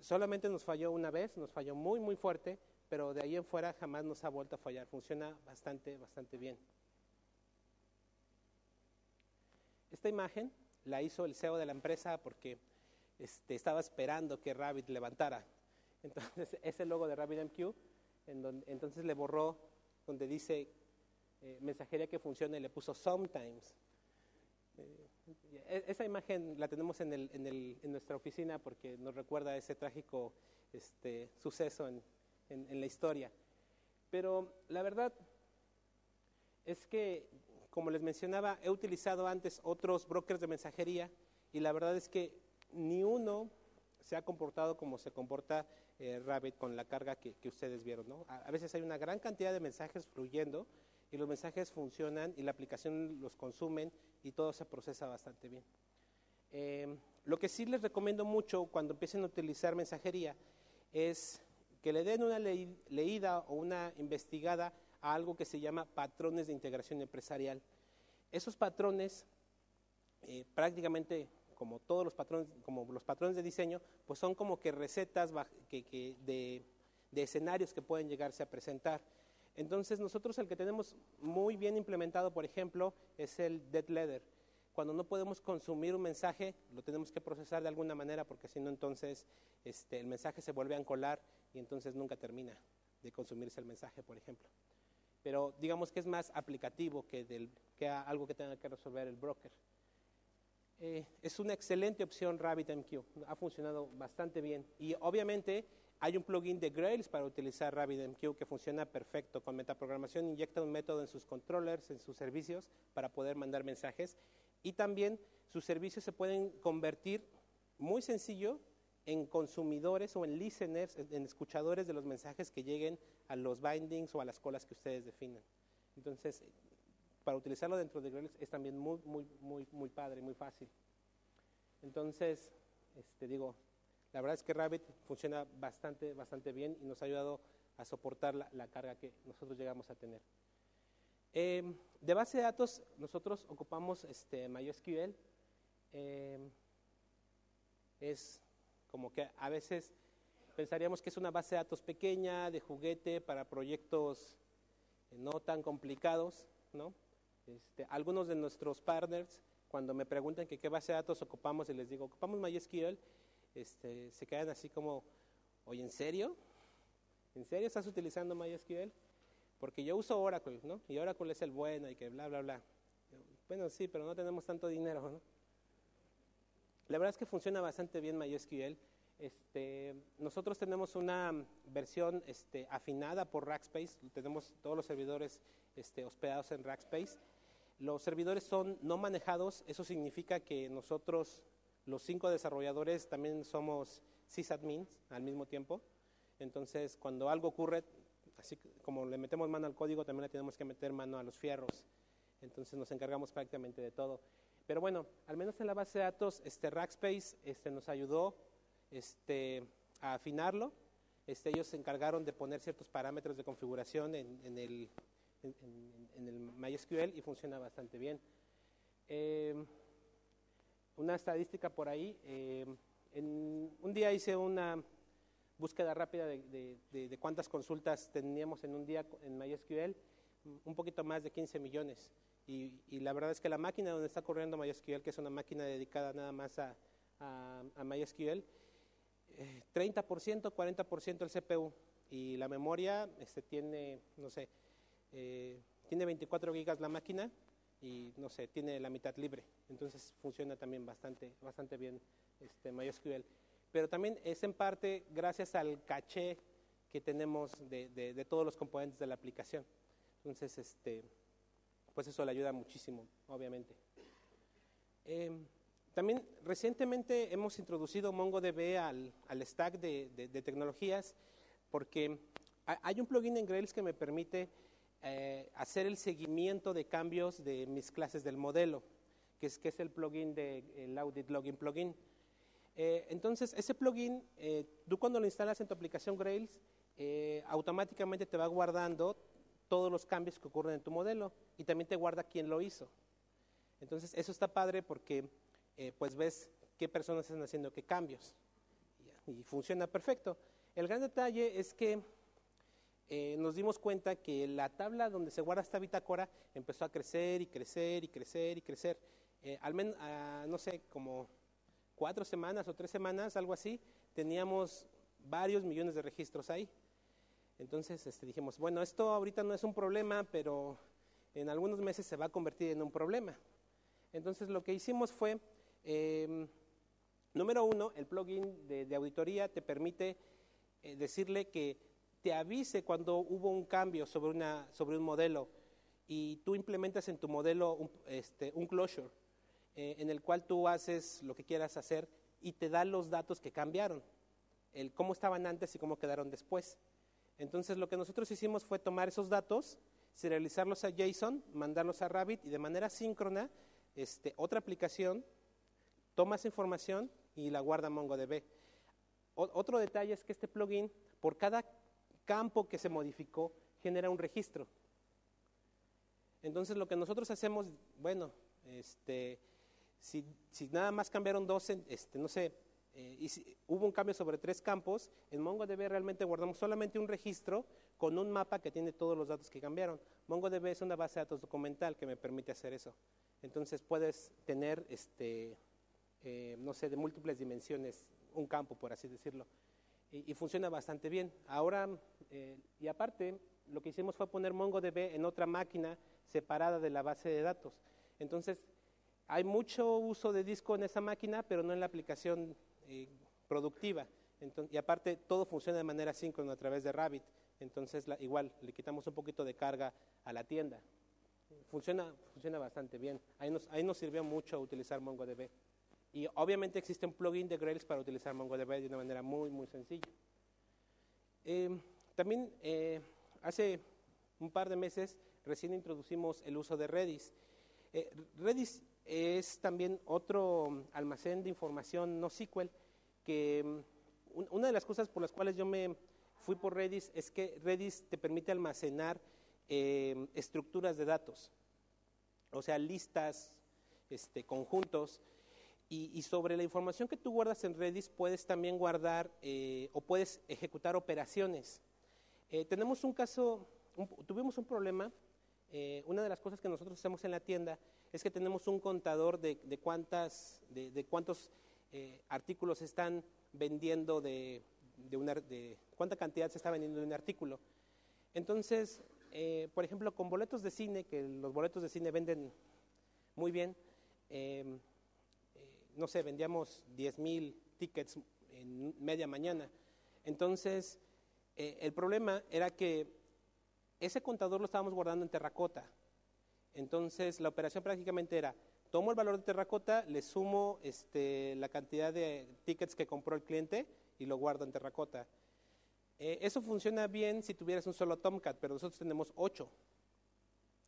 solamente nos falló una vez, nos falló muy, muy fuerte, pero de ahí en fuera jamás nos ha vuelto a fallar. Funciona bastante bien. Esta imagen la hizo el CEO de la empresa porque estaba esperando que Rabbit levantara. Entonces, ese logo de RabbitMQ, entonces le borró donde dice mensajería que funciona y le puso sometimes. Esa imagen la tenemos en nuestra oficina porque nos recuerda a ese trágico suceso en la historia. Pero la verdad es que, como les mencionaba, he utilizado antes otros brokers de mensajería y la verdad es que ni uno se ha comportado como se comporta Rabbit con la carga que ustedes vieron, ¿no? A veces hay una gran cantidad de mensajes fluyendo y los mensajes funcionan y la aplicación los consumen y todo se procesa bastante bien. Lo que sí les recomiendo mucho cuando empiecen a utilizar mensajería es que le den una leída o una investigada a algo que se llama patrones de integración empresarial. Esos patrones, prácticamente como todos los patrones, como los patrones de diseño, pues son como que recetas de escenarios que pueden llegarse a presentar. Entonces nosotros el que tenemos muy bien implementado, por ejemplo, es el dead letter. Cuando no podemos consumir un mensaje, lo tenemos que procesar de alguna manera porque si no, entonces el mensaje se vuelve a encolar y entonces nunca termina de consumirse el mensaje, por ejemplo. Pero digamos que es más aplicativo que algo que tenga que resolver el broker. Es una excelente opción RabbitMQ, ha funcionado bastante bien y obviamente hay un plugin de Grails para utilizar RabbitMQ que funciona perfecto. Con metaprogramación inyecta un método en sus controllers, en sus servicios para poder mandar mensajes y también sus servicios se pueden convertir muy sencillo en consumidores o en listeners, en escuchadores de los mensajes que lleguen a los bindings o a las colas que ustedes definan. Entonces, para utilizarlo dentro de Grails es también muy padre, muy fácil. Entonces, la verdad es que Rabbit funciona bastante bien y nos ha ayudado a soportar la carga que nosotros llegamos a tener. De base de datos, nosotros ocupamos MySQL. Es como que a veces pensaríamos que es una base de datos pequeña, de juguete, para proyectos no tan complicados, ¿no? Algunos de nuestros partners, cuando me preguntan que qué base de datos ocupamos y les digo, ocupamos MySQL, se quedan así como, oye, ¿en serio? ¿En serio estás utilizando MySQL? Porque yo uso Oracle, ¿no? Y Oracle es el bueno y que bla, bla, bla. Bueno, sí, pero no tenemos tanto dinero, ¿no? La verdad es que funciona bastante bien MySQL. Nosotros tenemos una versión afinada por Rackspace. Tenemos todos los servidores hospedados en Rackspace. Los servidores son no manejados. Eso significa que nosotros, los 5 desarrolladores, también somos sysadmins al mismo tiempo. Entonces, cuando algo ocurre, así como le metemos mano al código, también le tenemos que meter mano a los fierros. Entonces, nos encargamos prácticamente de todo. Pero bueno, al menos en la base de datos, Rackspace nos ayudó a afinarlo. Ellos se encargaron de poner ciertos parámetros de configuración en el MySQL y funciona bastante bien. Una estadística por ahí. Un día hice una búsqueda rápida de cuántas consultas teníamos en un día en MySQL, un poquito más de 15 millones. Y la verdad es que la máquina donde está corriendo MySQL, que es una máquina dedicada nada más a MySQL, 30%, 40% el CPU. Y la memoria tiene, no sé, tiene 24 gigas la máquina y, no sé, tiene la mitad libre. Entonces funciona también bastante bien MySQL. Pero también es en parte gracias al caché que tenemos de todos los componentes de la aplicación. Entonces, pues eso le ayuda muchísimo, obviamente. También recientemente hemos introducido MongoDB al stack de tecnologías, porque hay un plugin en Grails que me permite hacer el seguimiento de cambios de mis clases del modelo, que es el plugin del Audit Login plugin. Entonces, ese plugin, tú cuando lo instalas en tu aplicación Grails, automáticamente te va guardando todos los cambios que ocurren en tu modelo y también te guarda quién lo hizo. Entonces, eso está padre porque pues ves qué personas están haciendo qué cambios y funciona perfecto. El gran detalle es que nos dimos cuenta que la tabla donde se guarda esta bitácora empezó a crecer y crecer y crecer y crecer. Al menos, no sé, como 4 semanas o 3 semanas, algo así, teníamos varios millones de registros ahí. Entonces dijimos, bueno, esto ahorita no es un problema, pero en algunos meses se va a convertir en un problema. Entonces lo que hicimos fue, número uno, el plugin de auditoría te permite decirle que te avise cuando hubo un cambio sobre un modelo y tú implementas en tu modelo un closure. En el cual tú haces lo que quieras hacer y te da los datos que cambiaron, el cómo estaban antes y cómo quedaron después. Entonces, lo que nosotros hicimos fue tomar esos datos, serializarlos a JSON, mandarlos a Rabbit y de manera síncrona, otra aplicación toma esa información y la guarda MongoDB. Otro detalle es que este plugin, por cada campo que se modificó, genera un registro. Entonces, lo que nosotros hacemos, bueno, si nada más cambiaron 2, no sé, y si hubo un cambio sobre 3 campos, en MongoDB realmente guardamos solamente un registro con un mapa que tiene todos los datos que cambiaron. MongoDB es una base de datos documental que me permite hacer eso. Entonces puedes tener, no sé, de múltiples dimensiones, un campo, por así decirlo. Y funciona bastante bien. Ahora, y aparte, lo que hicimos fue poner MongoDB en otra máquina separada de la base de datos. Entonces, hay mucho uso de disco en esa máquina, pero no en la aplicación productiva. Entonces, y aparte, todo funciona de manera síncrona a través de Rabbit. Entonces, igual, le quitamos un poquito de carga a la tienda. Funciona bastante bien. Ahí nos sirvió mucho utilizar MongoDB. Y obviamente existe un plugin de Grails para utilizar MongoDB de una manera muy, muy sencilla. También hace un par de meses recién introducimos el uso de Redis. Redis es también otro almacén de información no SQL que una de las cosas por las cuales yo me fui por Redis es que Redis te permite almacenar estructuras de datos, o sea, listas, conjuntos, y sobre la información que tú guardas en Redis puedes también guardar o puedes ejecutar operaciones. Tenemos un caso, tuvimos un problema. Una de las cosas que nosotros hacemos en la tienda es que tenemos un contador de cuántos artículos se están vendiendo de cuánta cantidad se está vendiendo de un artículo. Entonces, por ejemplo, con boletos de cine, que los boletos de cine venden muy bien, no sé, vendíamos 10,000 tickets en media mañana. Entonces, el problema era que ese contador lo estábamos guardando en Terracotta. Entonces, la operación prácticamente era, tomo el valor de Terracotta, le sumo la cantidad de tickets que compró el cliente y lo guardo en Terracotta. Eso funciona bien si tuvieras un solo Tomcat, pero nosotros tenemos 8.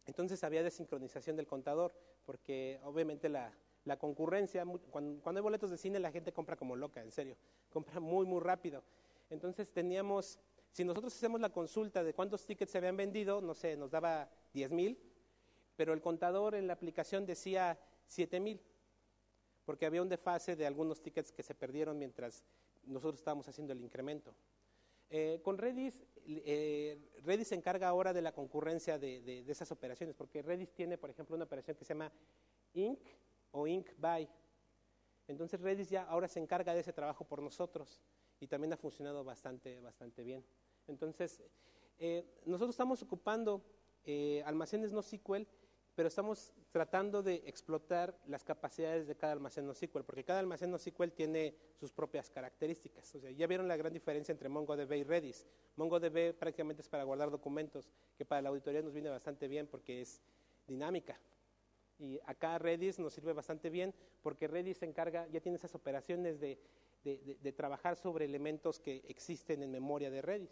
Entonces, había desincronización del contador, porque obviamente la concurrencia, cuando hay boletos de cine, la gente compra como loca, en serio. Compra muy, muy rápido. Entonces, teníamos... Si nosotros hacemos la consulta de cuántos tickets se habían vendido, no sé, nos daba 10,000, pero el contador en la aplicación decía 7,000, porque había un desfase de algunos tickets que se perdieron mientras nosotros estábamos haciendo el incremento. Con Redis, Redis se encarga ahora de la concurrencia de esas operaciones, porque Redis tiene, por ejemplo, una operación que se llama INC o INC BY. Entonces Redis ya ahora se encarga de ese trabajo por nosotros. Y también ha funcionado bastante, bastante bien. Entonces, nosotros estamos ocupando almacenes no SQL, pero estamos tratando de explotar las capacidades de cada almacén no SQL, porque cada almacén no SQL tiene sus propias características. O sea, ya vieron la gran diferencia entre MongoDB y Redis. MongoDB prácticamente es para guardar documentos, que para la auditoría nos viene bastante bien porque es dinámica. Y acá Redis nos sirve bastante bien porque Redis se encarga, ya tiene esas operaciones de trabajar sobre elementos que existen en memoria de Redis.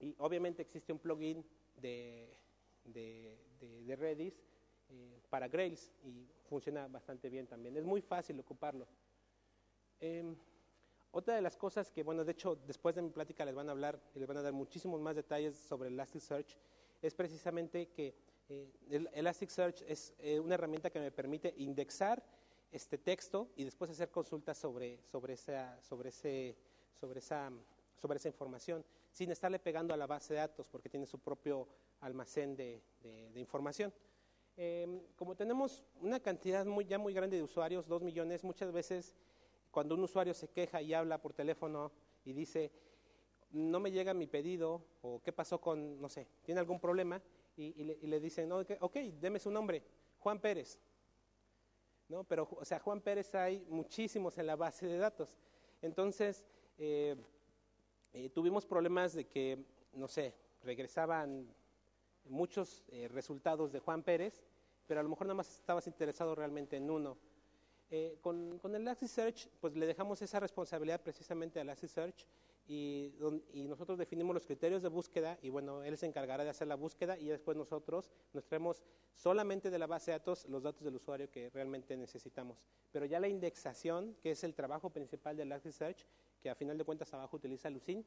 Y obviamente existe un plugin de Redis para Grails y funciona bastante bien también. Es muy fácil ocuparlo. Otra de las cosas que, bueno, de hecho, después de mi plática les van a hablar y les van a dar muchísimos más detalles sobre Elasticsearch, es precisamente que Elasticsearch es una herramienta que me permite indexar este texto y después hacer consultas sobre esa información sin estarle pegando a la base de datos porque tiene su propio almacén de información. Como tenemos una cantidad ya muy grande de usuarios, 2 millones, muchas veces cuando un usuario se queja y habla por teléfono y dice no me llega mi pedido o qué pasó con, no sé, tiene algún problema y le dicen ok, deme su nombre, Juan Pérez. ¿No? Pero, o sea, Juan Pérez hay muchísimos en la base de datos. Entonces, tuvimos problemas de que, no sé, regresaban muchos resultados de Juan Pérez, pero a lo mejor nada más estabas interesado realmente en uno. Con el Elasticsearch, pues le dejamos esa responsabilidad precisamente al Elasticsearch y nosotros definimos los criterios de búsqueda y, bueno, él se encargará de hacer la búsqueda y después nosotros nos traemos solamente de la base de datos los datos del usuario que realmente necesitamos. Pero ya la indexación, que es el trabajo principal del Elasticsearch, que a final de cuentas abajo utiliza Lucene,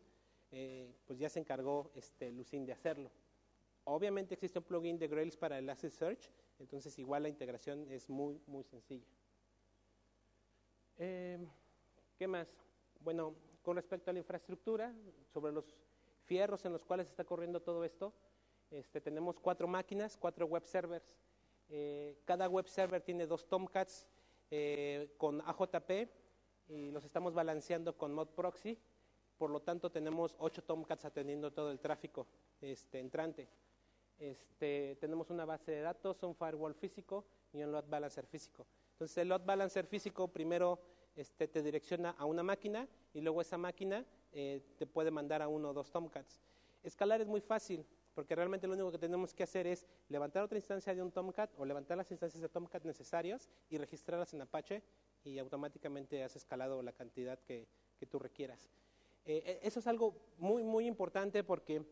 pues ya se encargó Lucene de hacerlo. Obviamente existe un plugin de Grails para Elasticsearch, entonces igual la integración es muy, muy sencilla. ¿Qué más? Bueno, con respecto a la infraestructura, sobre los fierros en los cuales está corriendo todo esto, tenemos 4 máquinas, 4 web servers. Cada web server tiene 2 Tomcats con AJP y los estamos balanceando con mod proxy. Por lo tanto, tenemos 8 Tomcats atendiendo todo el tráfico entrante. Tenemos una base de datos, un firewall físico y un load balancer físico. Entonces, el load balancer físico primero te direcciona a una máquina y luego esa máquina te puede mandar a 1 o 2 Tomcats. Escalar es muy fácil. porque realmente lo único que tenemos que hacer es levantar otra instancia de un Tomcat o levantar las instancias de Tomcat necesarias y registrarlas en Apache y automáticamente has escalado la cantidad que tú requieras. Eso es algo muy, muy importante porque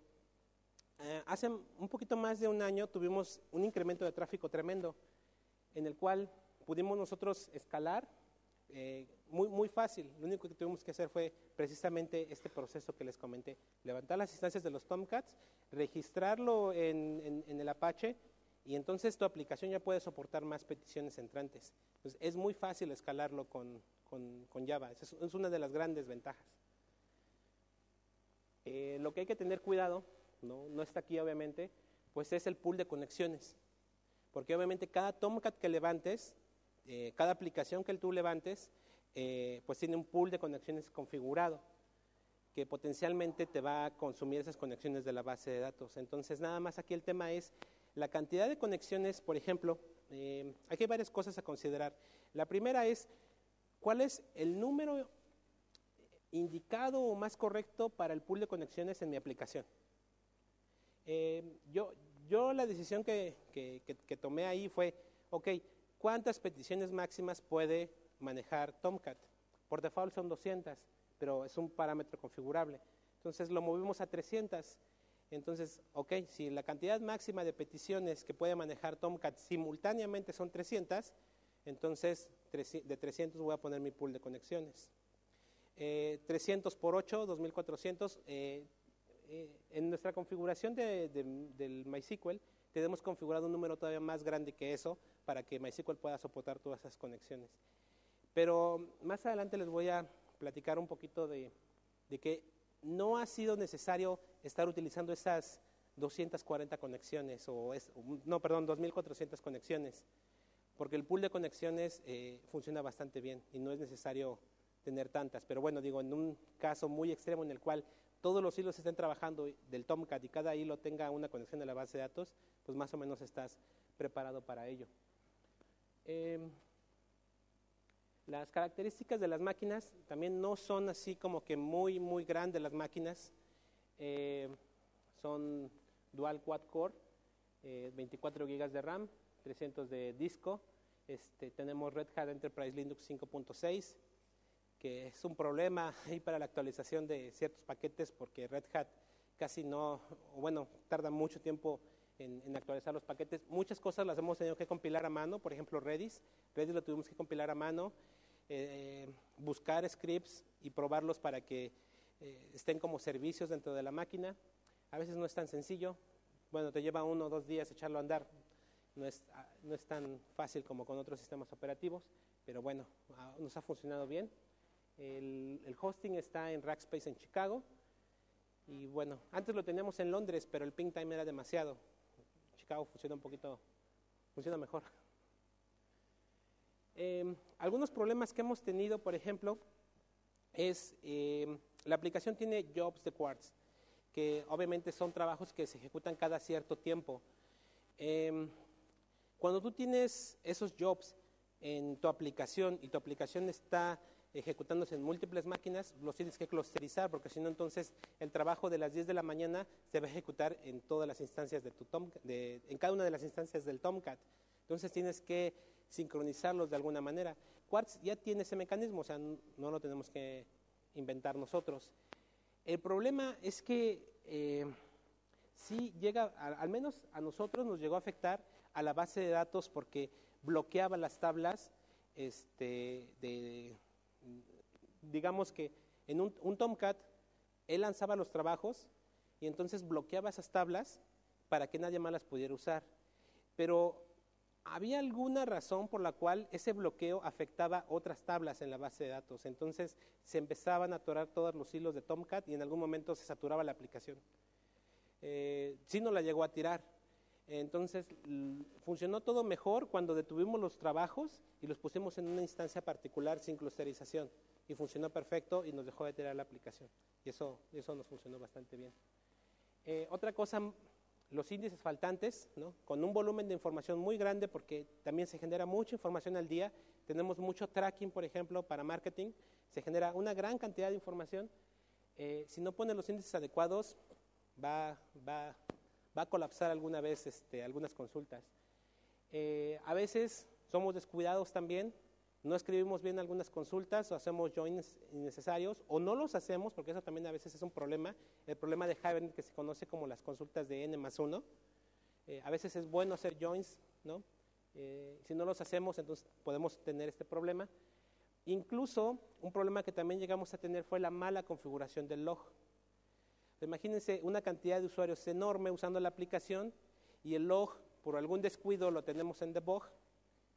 hace un poquito más de un año tuvimos un incremento de tráfico tremendo en el cual pudimos nosotros escalar muy, muy fácil. Lo único que tuvimos que hacer fue precisamente este proceso que les comenté, levantar las instancias de los Tomcats, registrarlo en el Apache y entonces tu aplicación ya puede soportar más peticiones entrantes. Entonces, es muy fácil escalarlo con Java, es una de las grandes ventajas. Lo que hay que tener cuidado, no está aquí obviamente, pues es el pool de conexiones, porque obviamente cada Tomcat que levantes, cada aplicación que tú levantes, pues tiene un pool de conexiones configurado que potencialmente te va a consumir esas conexiones de la base de datos. Entonces, nada más aquí el tema es la cantidad de conexiones, por ejemplo, aquí hay varias cosas a considerar. La primera es, ¿cuál es el número indicado o más correcto para el pool de conexiones en mi aplicación? Yo la decisión que tomé ahí fue, ok, ¿cuántas peticiones máximas puede manejar Tomcat? Por default son 200, pero es un parámetro configurable. Entonces lo movimos a 300. Entonces, ok, si la cantidad máxima de peticiones que puede manejar Tomcat simultáneamente son 300, entonces de 300 voy a poner mi pool de conexiones. 300 por 8, 2400. En nuestra configuración del MySQL tenemos configurado un número todavía más grande que eso para que MySQL pueda soportar todas esas conexiones. Pero más adelante les voy a platicar un poquito de que no ha sido necesario estar utilizando esas 240 conexiones, perdón, 2400 conexiones, porque el pool de conexiones funciona bastante bien y no es necesario tener tantas. Pero bueno, digo, en un caso muy extremo en el cual todos los hilos estén trabajando del Tomcat y cada hilo tenga una conexión de la base de datos, pues más o menos estás preparado para ello. Las características de las máquinas también no son así como que muy, muy grandes las máquinas. Son dual quad core, 24 GB de RAM, 300 de disco. Tenemos Red Hat Enterprise Linux 5.6, que es un problema ahí para la actualización de ciertos paquetes porque Red Hat casi no, bueno, tarda mucho tiempo en actualizar los paquetes. Muchas cosas las hemos tenido que compilar a mano, por ejemplo Redis lo tuvimos que compilar a mano, buscar scripts y probarlos para que estén como servicios dentro de la máquina. A veces no es tan sencillo, bueno, te lleva 1 o 2 días echarlo a andar, no es tan fácil como con otros sistemas operativos, pero bueno, nos ha funcionado bien. El hosting está en Rackspace en Chicago y bueno, antes lo teníamos en Londres, pero el ping time era demasiado. Chicago funciona un poquito, funciona mejor. Algunos problemas que hemos tenido, por ejemplo, es la aplicación tiene jobs de Quartz, que obviamente son trabajos que se ejecutan cada cierto tiempo. Cuando tú tienes esos jobs en tu aplicación y tu aplicación está ejecutándose en múltiples máquinas, los tienes que clusterizar, porque si no, entonces el trabajo de las 10 de la mañana se va a ejecutar en todas las instancias de tu Tomcat, en cada una de las instancias del Tomcat. Entonces tienes que sincronizarlos de alguna manera. Quartz ya tiene ese mecanismo, o sea, no lo tenemos que inventar nosotros. El problema es que sí llega, al menos a nosotros nos llegó a afectar a la base de datos porque bloqueaba las tablas digamos que en un Tomcat él lanzaba los trabajos y entonces bloqueaba esas tablas para que nadie más las pudiera usar. Pero había alguna razón por la cual ese bloqueo afectaba otras tablas en la base de datos. Entonces se empezaban a atorar todos los hilos de Tomcat y en algún momento se saturaba la aplicación. Sí nos la llegó a tirar. Entonces funcionó todo mejor cuando detuvimos los trabajos y los pusimos en una instancia particular sin clusterización y funcionó perfecto y nos dejó de tirar la aplicación y eso nos funcionó bastante bien. Otra cosa, los índices faltantes, ¿no? Con un volumen de información muy grande porque también se genera mucha información al día, tenemos mucho tracking, por ejemplo, para marketing, se genera una gran cantidad de información. Si no ponen los índices adecuados, va va a colapsar alguna vez algunas consultas. A veces somos descuidados también, no escribimos bien algunas consultas o hacemos joins innecesarios o no los hacemos, porque eso también a veces es un problema, el problema de Hibernate que se conoce como las consultas de N+1. A veces es bueno hacer joins, ¿no? Si no los hacemos, entonces podemos tener este problema. Incluso un problema que también llegamos a tener fue la mala configuración del log. Imagínense una cantidad de usuarios enorme usando la aplicación y el log por algún descuido lo tenemos en debug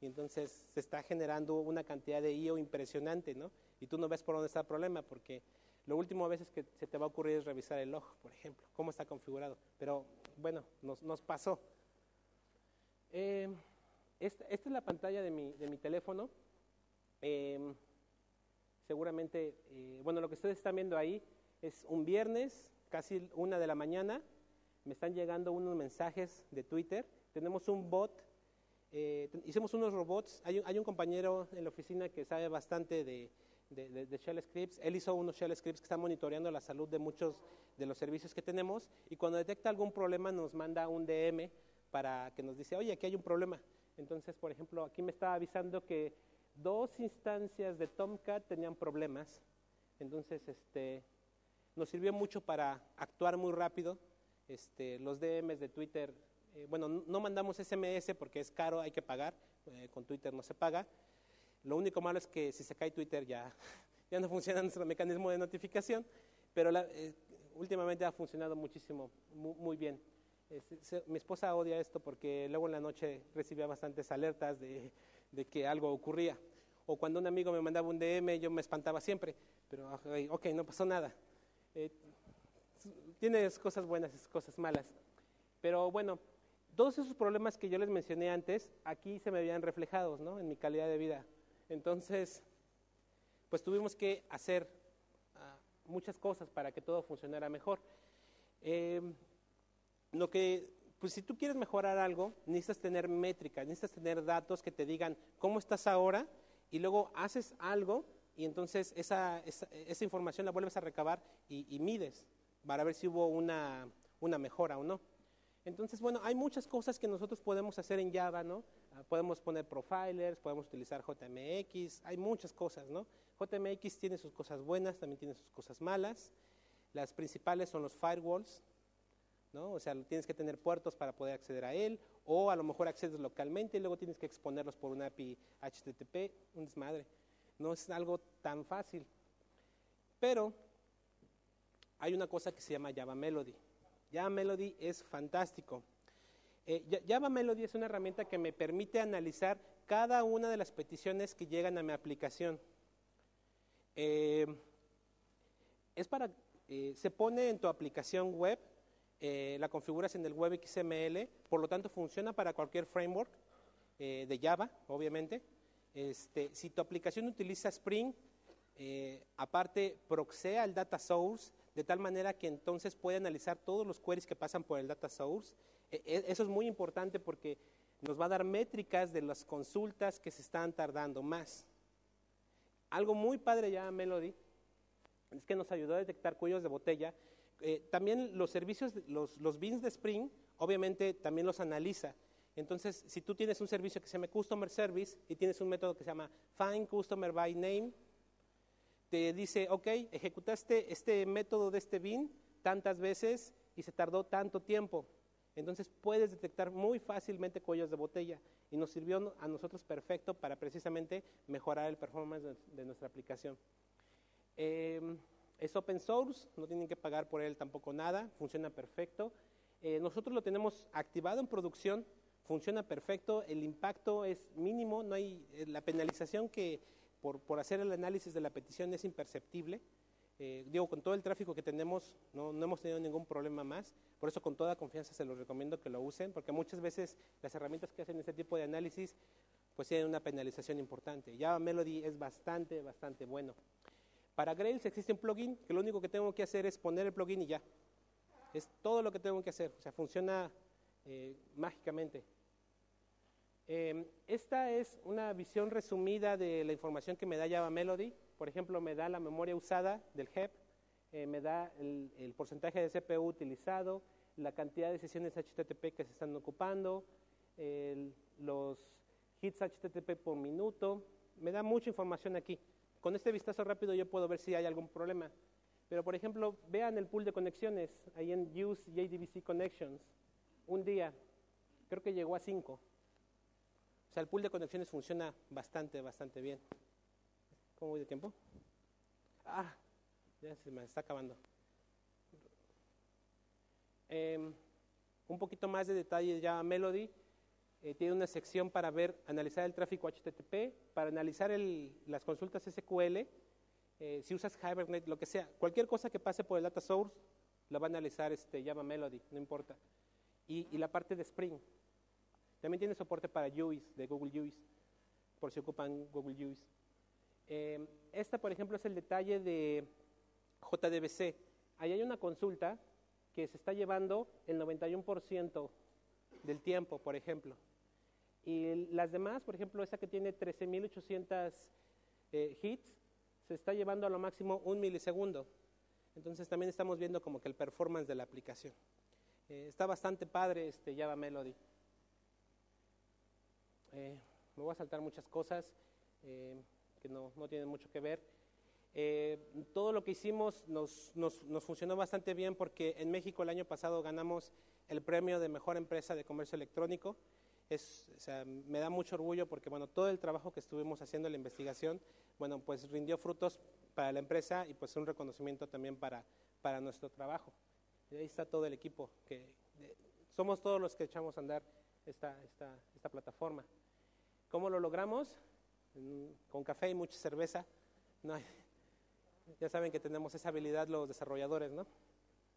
y entonces se está generando una cantidad de I/O impresionante, ¿no? Y tú no ves por dónde está el problema porque lo último a veces que se te va a ocurrir es revisar el log, por ejemplo, cómo está configurado. Pero bueno, nos pasó. Esta es la pantalla de mi teléfono. Seguramente, bueno, lo que ustedes están viendo ahí es un viernes, casi 1 de la mañana, me están llegando unos mensajes de Twitter. Tenemos un bot, hicimos unos robots. Hay un compañero en la oficina que sabe bastante de shell scripts. Él hizo unos shell scripts que están monitoreando la salud de muchos de los servicios que tenemos y cuando detecta algún problema nos manda un DM para que nos dice, oye, aquí hay un problema. Entonces, por ejemplo, aquí me está avisando que 2 instancias de Tomcat tenían problemas. Entonces, nos sirvió mucho para actuar muy rápido. Los DMs de Twitter, bueno, no mandamos SMS porque es caro, hay que pagar, con Twitter no se paga. Lo único malo es que si se cae Twitter ya no funciona nuestro mecanismo de notificación, pero últimamente ha funcionado muchísimo, muy bien. Mi esposa odia esto porque luego en la noche recibía bastantes alertas de que algo ocurría. O cuando un amigo me mandaba un DM, yo me espantaba siempre, pero ok, no pasó nada. Tiene cosas buenas, cosas malas, pero bueno, todos esos problemas que yo les mencioné antes, aquí se me habían reflejados, ¿no?, en mi calidad de vida. Entonces, pues tuvimos que hacer muchas cosas para que todo funcionara mejor. Lo que, pues si tú quieres mejorar algo, necesitas tener métricas, necesitas tener datos que te digan cómo estás ahora y luego haces algo. Y entonces esa información la vuelves a recabar y mides para ver si hubo una mejora o no. Entonces, bueno, hay muchas cosas que nosotros podemos hacer en Java, ¿no? Podemos poner profilers, podemos utilizar JMX, hay muchas cosas, ¿no? JMX tiene sus cosas buenas, también tiene sus cosas malas. Las principales son los firewalls, ¿no? O sea, tienes que tener puertos para poder acceder a él, o a lo mejor accedes localmente y luego tienes que exponerlos por una API HTTP, un desmadre. No es algo tan fácil, pero hay una cosa que se llama Java Melody. Java Melody es fantástico. Java Melody es una herramienta que me permite analizar cada una de las peticiones que llegan a mi aplicación. Se pone en tu aplicación web, la configuras en el web XML, por lo tanto funciona para cualquier framework de Java, obviamente. Si tu aplicación utiliza Spring, aparte proxea el data source de tal manera que entonces puede analizar todos los queries que pasan por el data source. Eso es muy importante porque nos va a dar métricas de las consultas que se están tardando más. Algo muy padre ya Melody es que nos ayudó a detectar cuellos de botella. También los servicios, los beans de Spring, obviamente también los analiza. Entonces, si tú tienes un servicio que se llama Customer Service y tienes un método que se llama Find Customer by Name, te dice, ok, ejecutaste este método de este bean tantas veces y se tardó tanto tiempo. Entonces, puedes detectar muy fácilmente cuellos de botella y nos sirvió a nosotros perfecto para precisamente mejorar el performance de nuestra aplicación. Es open source, no tienen que pagar por él tampoco nada, funciona perfecto. Nosotros lo tenemos activado en producción. Funciona perfecto, el impacto es mínimo, no hay la penalización que por hacer el análisis de la petición es imperceptible. Digo, con todo el tráfico que tenemos no hemos tenido ningún problema más, por eso con toda confianza se los recomiendo que lo usen, porque muchas veces las herramientas que hacen este tipo de análisis pues tienen una penalización importante. Java Melody es bastante bueno. Para Grails existe un plugin que lo único que tengo que hacer es poner el plugin y ya. Es todo lo que tengo que hacer, o sea, funciona mágicamente. Esta es una visión resumida de la información que me da Java Melody. Por ejemplo, me da la memoria usada del HEP, me da el porcentaje de CPU utilizado, la cantidad de sesiones HTTP que se están ocupando, los hits HTTP por minuto. Me da mucha información aquí. Con este vistazo rápido yo puedo ver si hay algún problema. Pero, por ejemplo, vean el pool de conexiones, ahí en Use JDBC Connections. Un día, creo que llegó a 5. O sea, el pool de conexiones funciona bastante, bastante bien. ¿Cómo voy de tiempo? Ah, ya se me está acabando. Un poquito más de detalle ya Melody. Tiene una sección para ver, analizar el tráfico HTTP, para analizar las consultas SQL, si usas Hibernate, lo que sea, cualquier cosa que pase por el data source, la va a analizar Java Melody, no importa. Y la parte de Spring. También tiene soporte para UIs, de Google UIs, por si ocupan Google UIs. Esta, por ejemplo, es el detalle de JDBC. Ahí hay una consulta que se está llevando el 91% del tiempo, por ejemplo. Y las demás, por ejemplo, esa que tiene 13.800 hits, se está llevando a lo máximo 1 milisegundo. Entonces también estamos viendo como que el performance de la aplicación. Está bastante padre Java Melody. Me voy a saltar muchas cosas que no tienen mucho que ver. Todo lo que hicimos nos funcionó bastante bien porque en México el año pasado ganamos el premio de mejor empresa de comercio electrónico. O sea, me da mucho orgullo porque bueno, todo el trabajo que estuvimos haciendo, la investigación, bueno, pues rindió frutos para la empresa y pues un reconocimiento también para nuestro trabajo. Y ahí está todo el equipo, somos todos los que echamos a andar esta plataforma. ¿Cómo lo logramos? Con café y mucha cerveza. Ya saben que tenemos esa habilidad los desarrolladores, ¿no?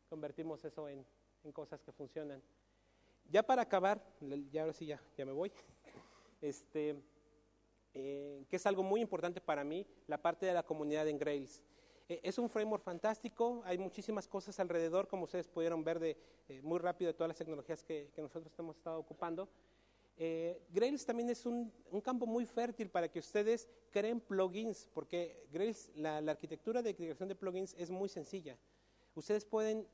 Convertimos eso en cosas que funcionan. Ya para acabar, ahora sí ya me voy, que es algo muy importante para mí, la parte de la comunidad en Grails. Es un framework fantástico, hay muchísimas cosas alrededor, como ustedes pudieron ver muy rápido de todas las tecnologías que nosotros hemos estado ocupando. Grails también es un campo muy fértil para que ustedes creen plugins, porque Grails, la arquitectura de creación de plugins es muy sencilla. Ustedes pueden,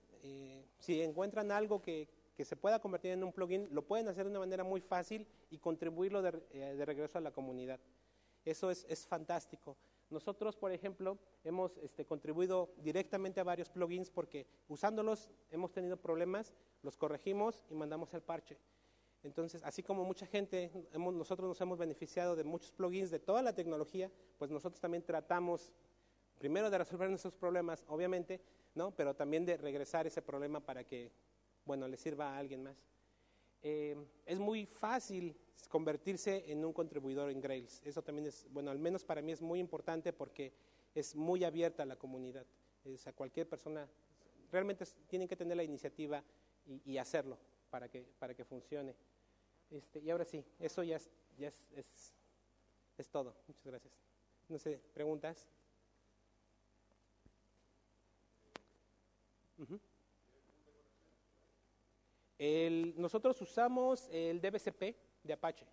si encuentran algo que se pueda convertir en un plugin, lo pueden hacer de una manera muy fácil y contribuirlo de regreso a la comunidad. Eso es fantástico. Nosotros, por ejemplo, hemos contribuido directamente a varios plugins porque usándolos hemos tenido problemas, los corregimos y mandamos el parche. Entonces, así como mucha gente, nosotros nos hemos beneficiado de muchos plugins, de toda la tecnología, pues nosotros también tratamos primero de resolver nuestros problemas, obviamente, ¿no? Pero también de regresar ese problema para que, bueno, le sirva a alguien más. Es muy fácil convertirse en un contribuidor en Grails. Eso también es, bueno, al menos para mí es muy importante porque es muy abierta a la comunidad. O sea, cualquier persona, realmente tienen que tener la iniciativa y hacerlo para que funcione. Y ahora sí, eso ya es todo. Muchas gracias. No sé, ¿preguntas? Nosotros usamos el DBCP de Apache,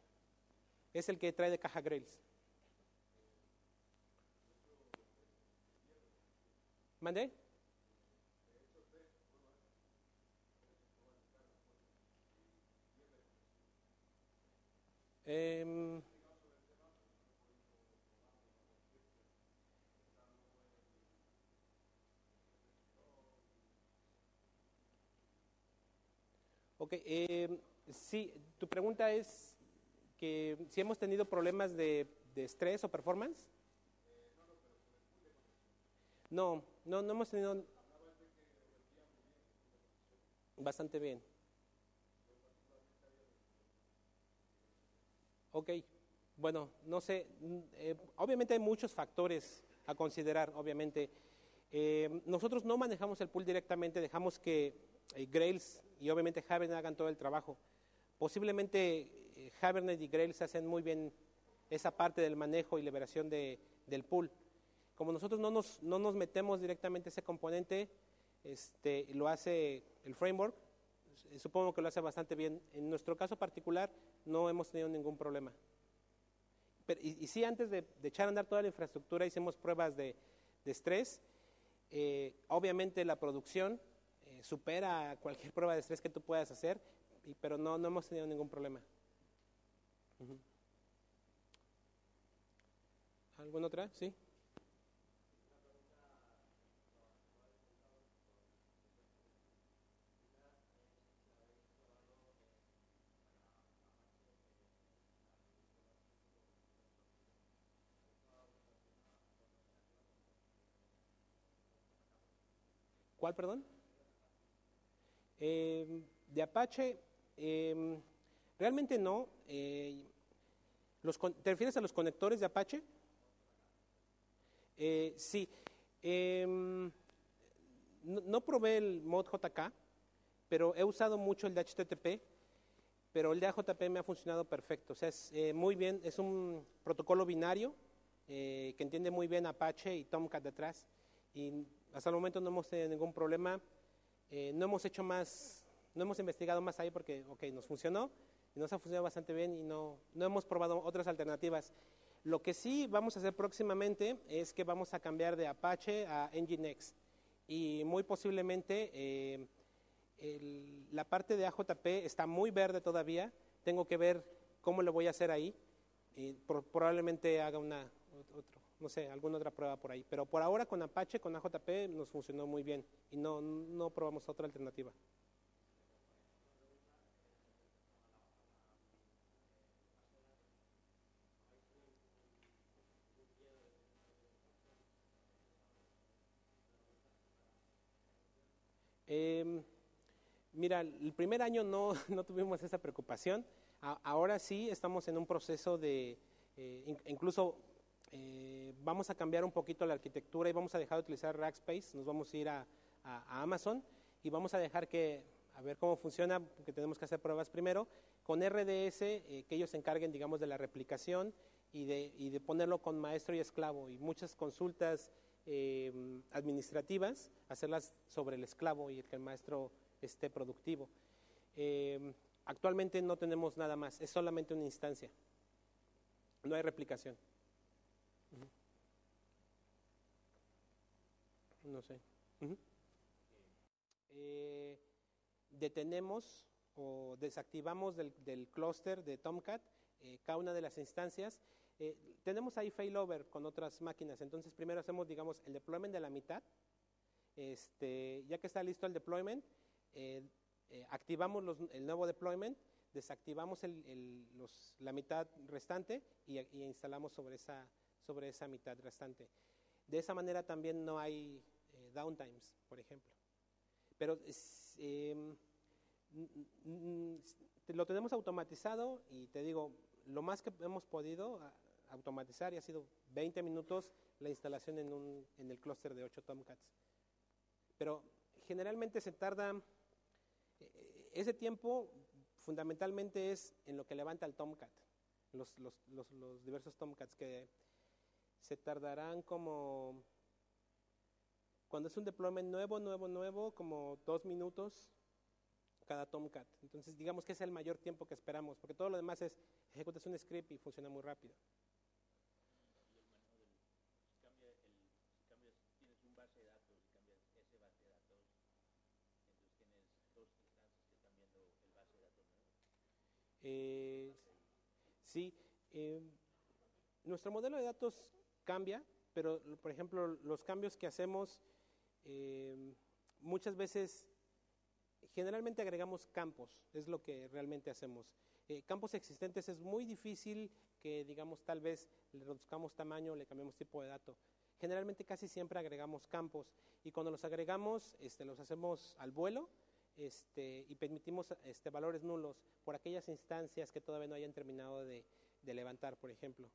es el que trae de caja Grails. ¿Mandé? Ok, sí, tu pregunta es que si hemos tenido problemas de estrés o performance. No hemos tenido. Bastante bien. Ok, bueno, no sé, obviamente hay muchos factores a considerar, obviamente. Nosotros no manejamos el pool directamente, dejamos que Grails y obviamente Hibernate hagan todo el trabajo. Posiblemente Hibernate y Grails hacen muy bien esa parte del manejo y liberación del pool. Como nosotros no nos metemos directamente ese componente, lo hace el framework. Supongo que lo hace bastante bien. En nuestro caso particular no hemos tenido ningún problema. Pero, y sí, antes de echar a andar toda la infraestructura hicimos pruebas de estrés. Obviamente la producción supera cualquier prueba de estrés que tú puedas hacer, pero no hemos tenido ningún problema. ¿Alguna otra? Sí. ¿Cuál, perdón? De Apache, realmente no. ¿Te refieres a los conectores de Apache? Sí. No probé el mod JK, pero he usado mucho el de HTTP, pero el de AJP me ha funcionado perfecto. O sea, es muy bien, es un protocolo binario que entiende muy bien Apache y Tomcat detrás. Y hasta el momento no hemos tenido ningún problema, no hemos investigado más ahí porque, ok, nos funcionó, y nos ha funcionado bastante bien y no hemos probado otras alternativas. Lo que sí vamos a hacer próximamente es que vamos a cambiar de Apache a Nginx, y muy posiblemente la parte de AJP está muy verde todavía, tengo que ver cómo lo voy a hacer ahí, y probablemente haga no sé, alguna otra prueba por ahí. Pero por ahora con Apache, con AJP nos funcionó muy bien y no probamos otra alternativa. Mira, el primer año no tuvimos esa preocupación. Ahora sí estamos en un proceso de, incluso... vamos a cambiar un poquito la arquitectura y vamos a dejar de utilizar Rackspace, nos vamos a ir a Amazon y vamos a dejar que, a ver cómo funciona, porque tenemos que hacer pruebas primero, con RDS, que ellos se encarguen, digamos, de la replicación y de ponerlo con maestro y esclavo, y muchas consultas administrativas, hacerlas sobre el esclavo y el que el maestro esté productivo. Actualmente no tenemos nada más, es solamente una instancia, no hay replicación. No sé. Detenemos o desactivamos del clúster de Tomcat cada una de las instancias. Tenemos ahí failover con otras máquinas, entonces primero hacemos, digamos, el deployment de la mitad. Ya que está listo el deployment, activamos el nuevo deployment, desactivamos la mitad restante y instalamos sobre esa mitad restante. De esa manera también no hay downtimes, por ejemplo. Pero lo tenemos automatizado y te digo, lo más que hemos podido automatizar y ha sido 20 minutos la instalación en el clúster de 8 Tomcats. Pero generalmente se tarda, ese tiempo fundamentalmente es en lo que levanta el Tomcat, los diversos Tomcats que... Se tardarán como, cuando es un deployment nuevo, como 2 minutos cada Tomcat. Entonces, digamos que es el mayor tiempo que esperamos, porque todo lo demás es, ejecutas un script y funciona muy rápido. Y el manejo del, si tienes un base de datos, si cambias ese base de datos, entonces tienes 2 instancias que están viendo el base de datos, ¿no? Sí, nuestro modelo de datos cambia, pero por ejemplo los cambios que hacemos muchas veces, generalmente agregamos campos, es lo que realmente hacemos. Campos existentes es muy difícil que, digamos, tal vez le reduzcamos tamaño, le cambiamos tipo de dato. Generalmente casi siempre agregamos campos y cuando los agregamos los hacemos al vuelo y permitimos valores nulos por aquellas instancias que todavía no hayan terminado de levantar, por ejemplo.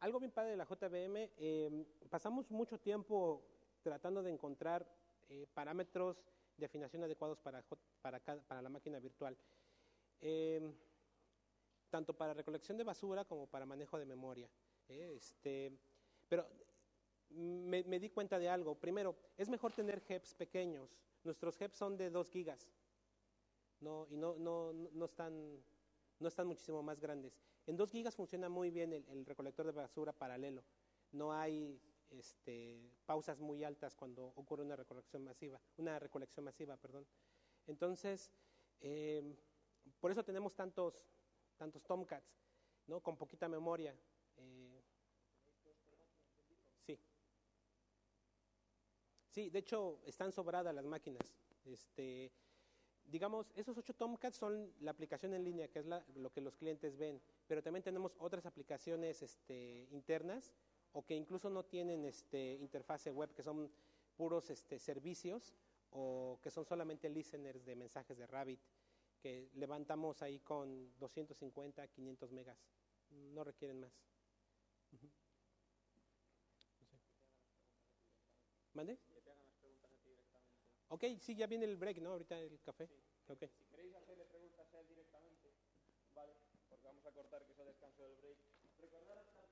Algo bien padre de la JVM, pasamos mucho tiempo tratando de encontrar parámetros de afinación adecuados para la máquina virtual. Tanto para recolección de basura como para manejo de memoria. Pero me di cuenta de algo. Primero, es mejor tener HEPs pequeños. Nuestros HEPs son de 2 gigas. No están muchísimo más grandes. En 2 gigas funciona muy bien el recolector de basura paralelo. No hay pausas muy altas cuando ocurre una recolección masiva. Entonces, por eso tenemos tantos Tomcats, ¿no? Con poquita memoria. Sí, de hecho, están sobradas las máquinas. Digamos, esos 8 Tomcats son la aplicación en línea, que es lo que los clientes ven, pero también tenemos otras aplicaciones internas o que incluso no tienen interfase web, que son puros servicios o que son solamente listeners de mensajes de Rabbit, que levantamos ahí con 250, 500 megas, no requieren más. Uh-huh. No sé. ¿Mande? Ok, sí, ya viene el break, ¿no? Ahorita el café. Sí. Okay. Si queréis hacerle preguntas a él directamente, vale, porque vamos a cortar que es el descanso del break. Recordad hasta...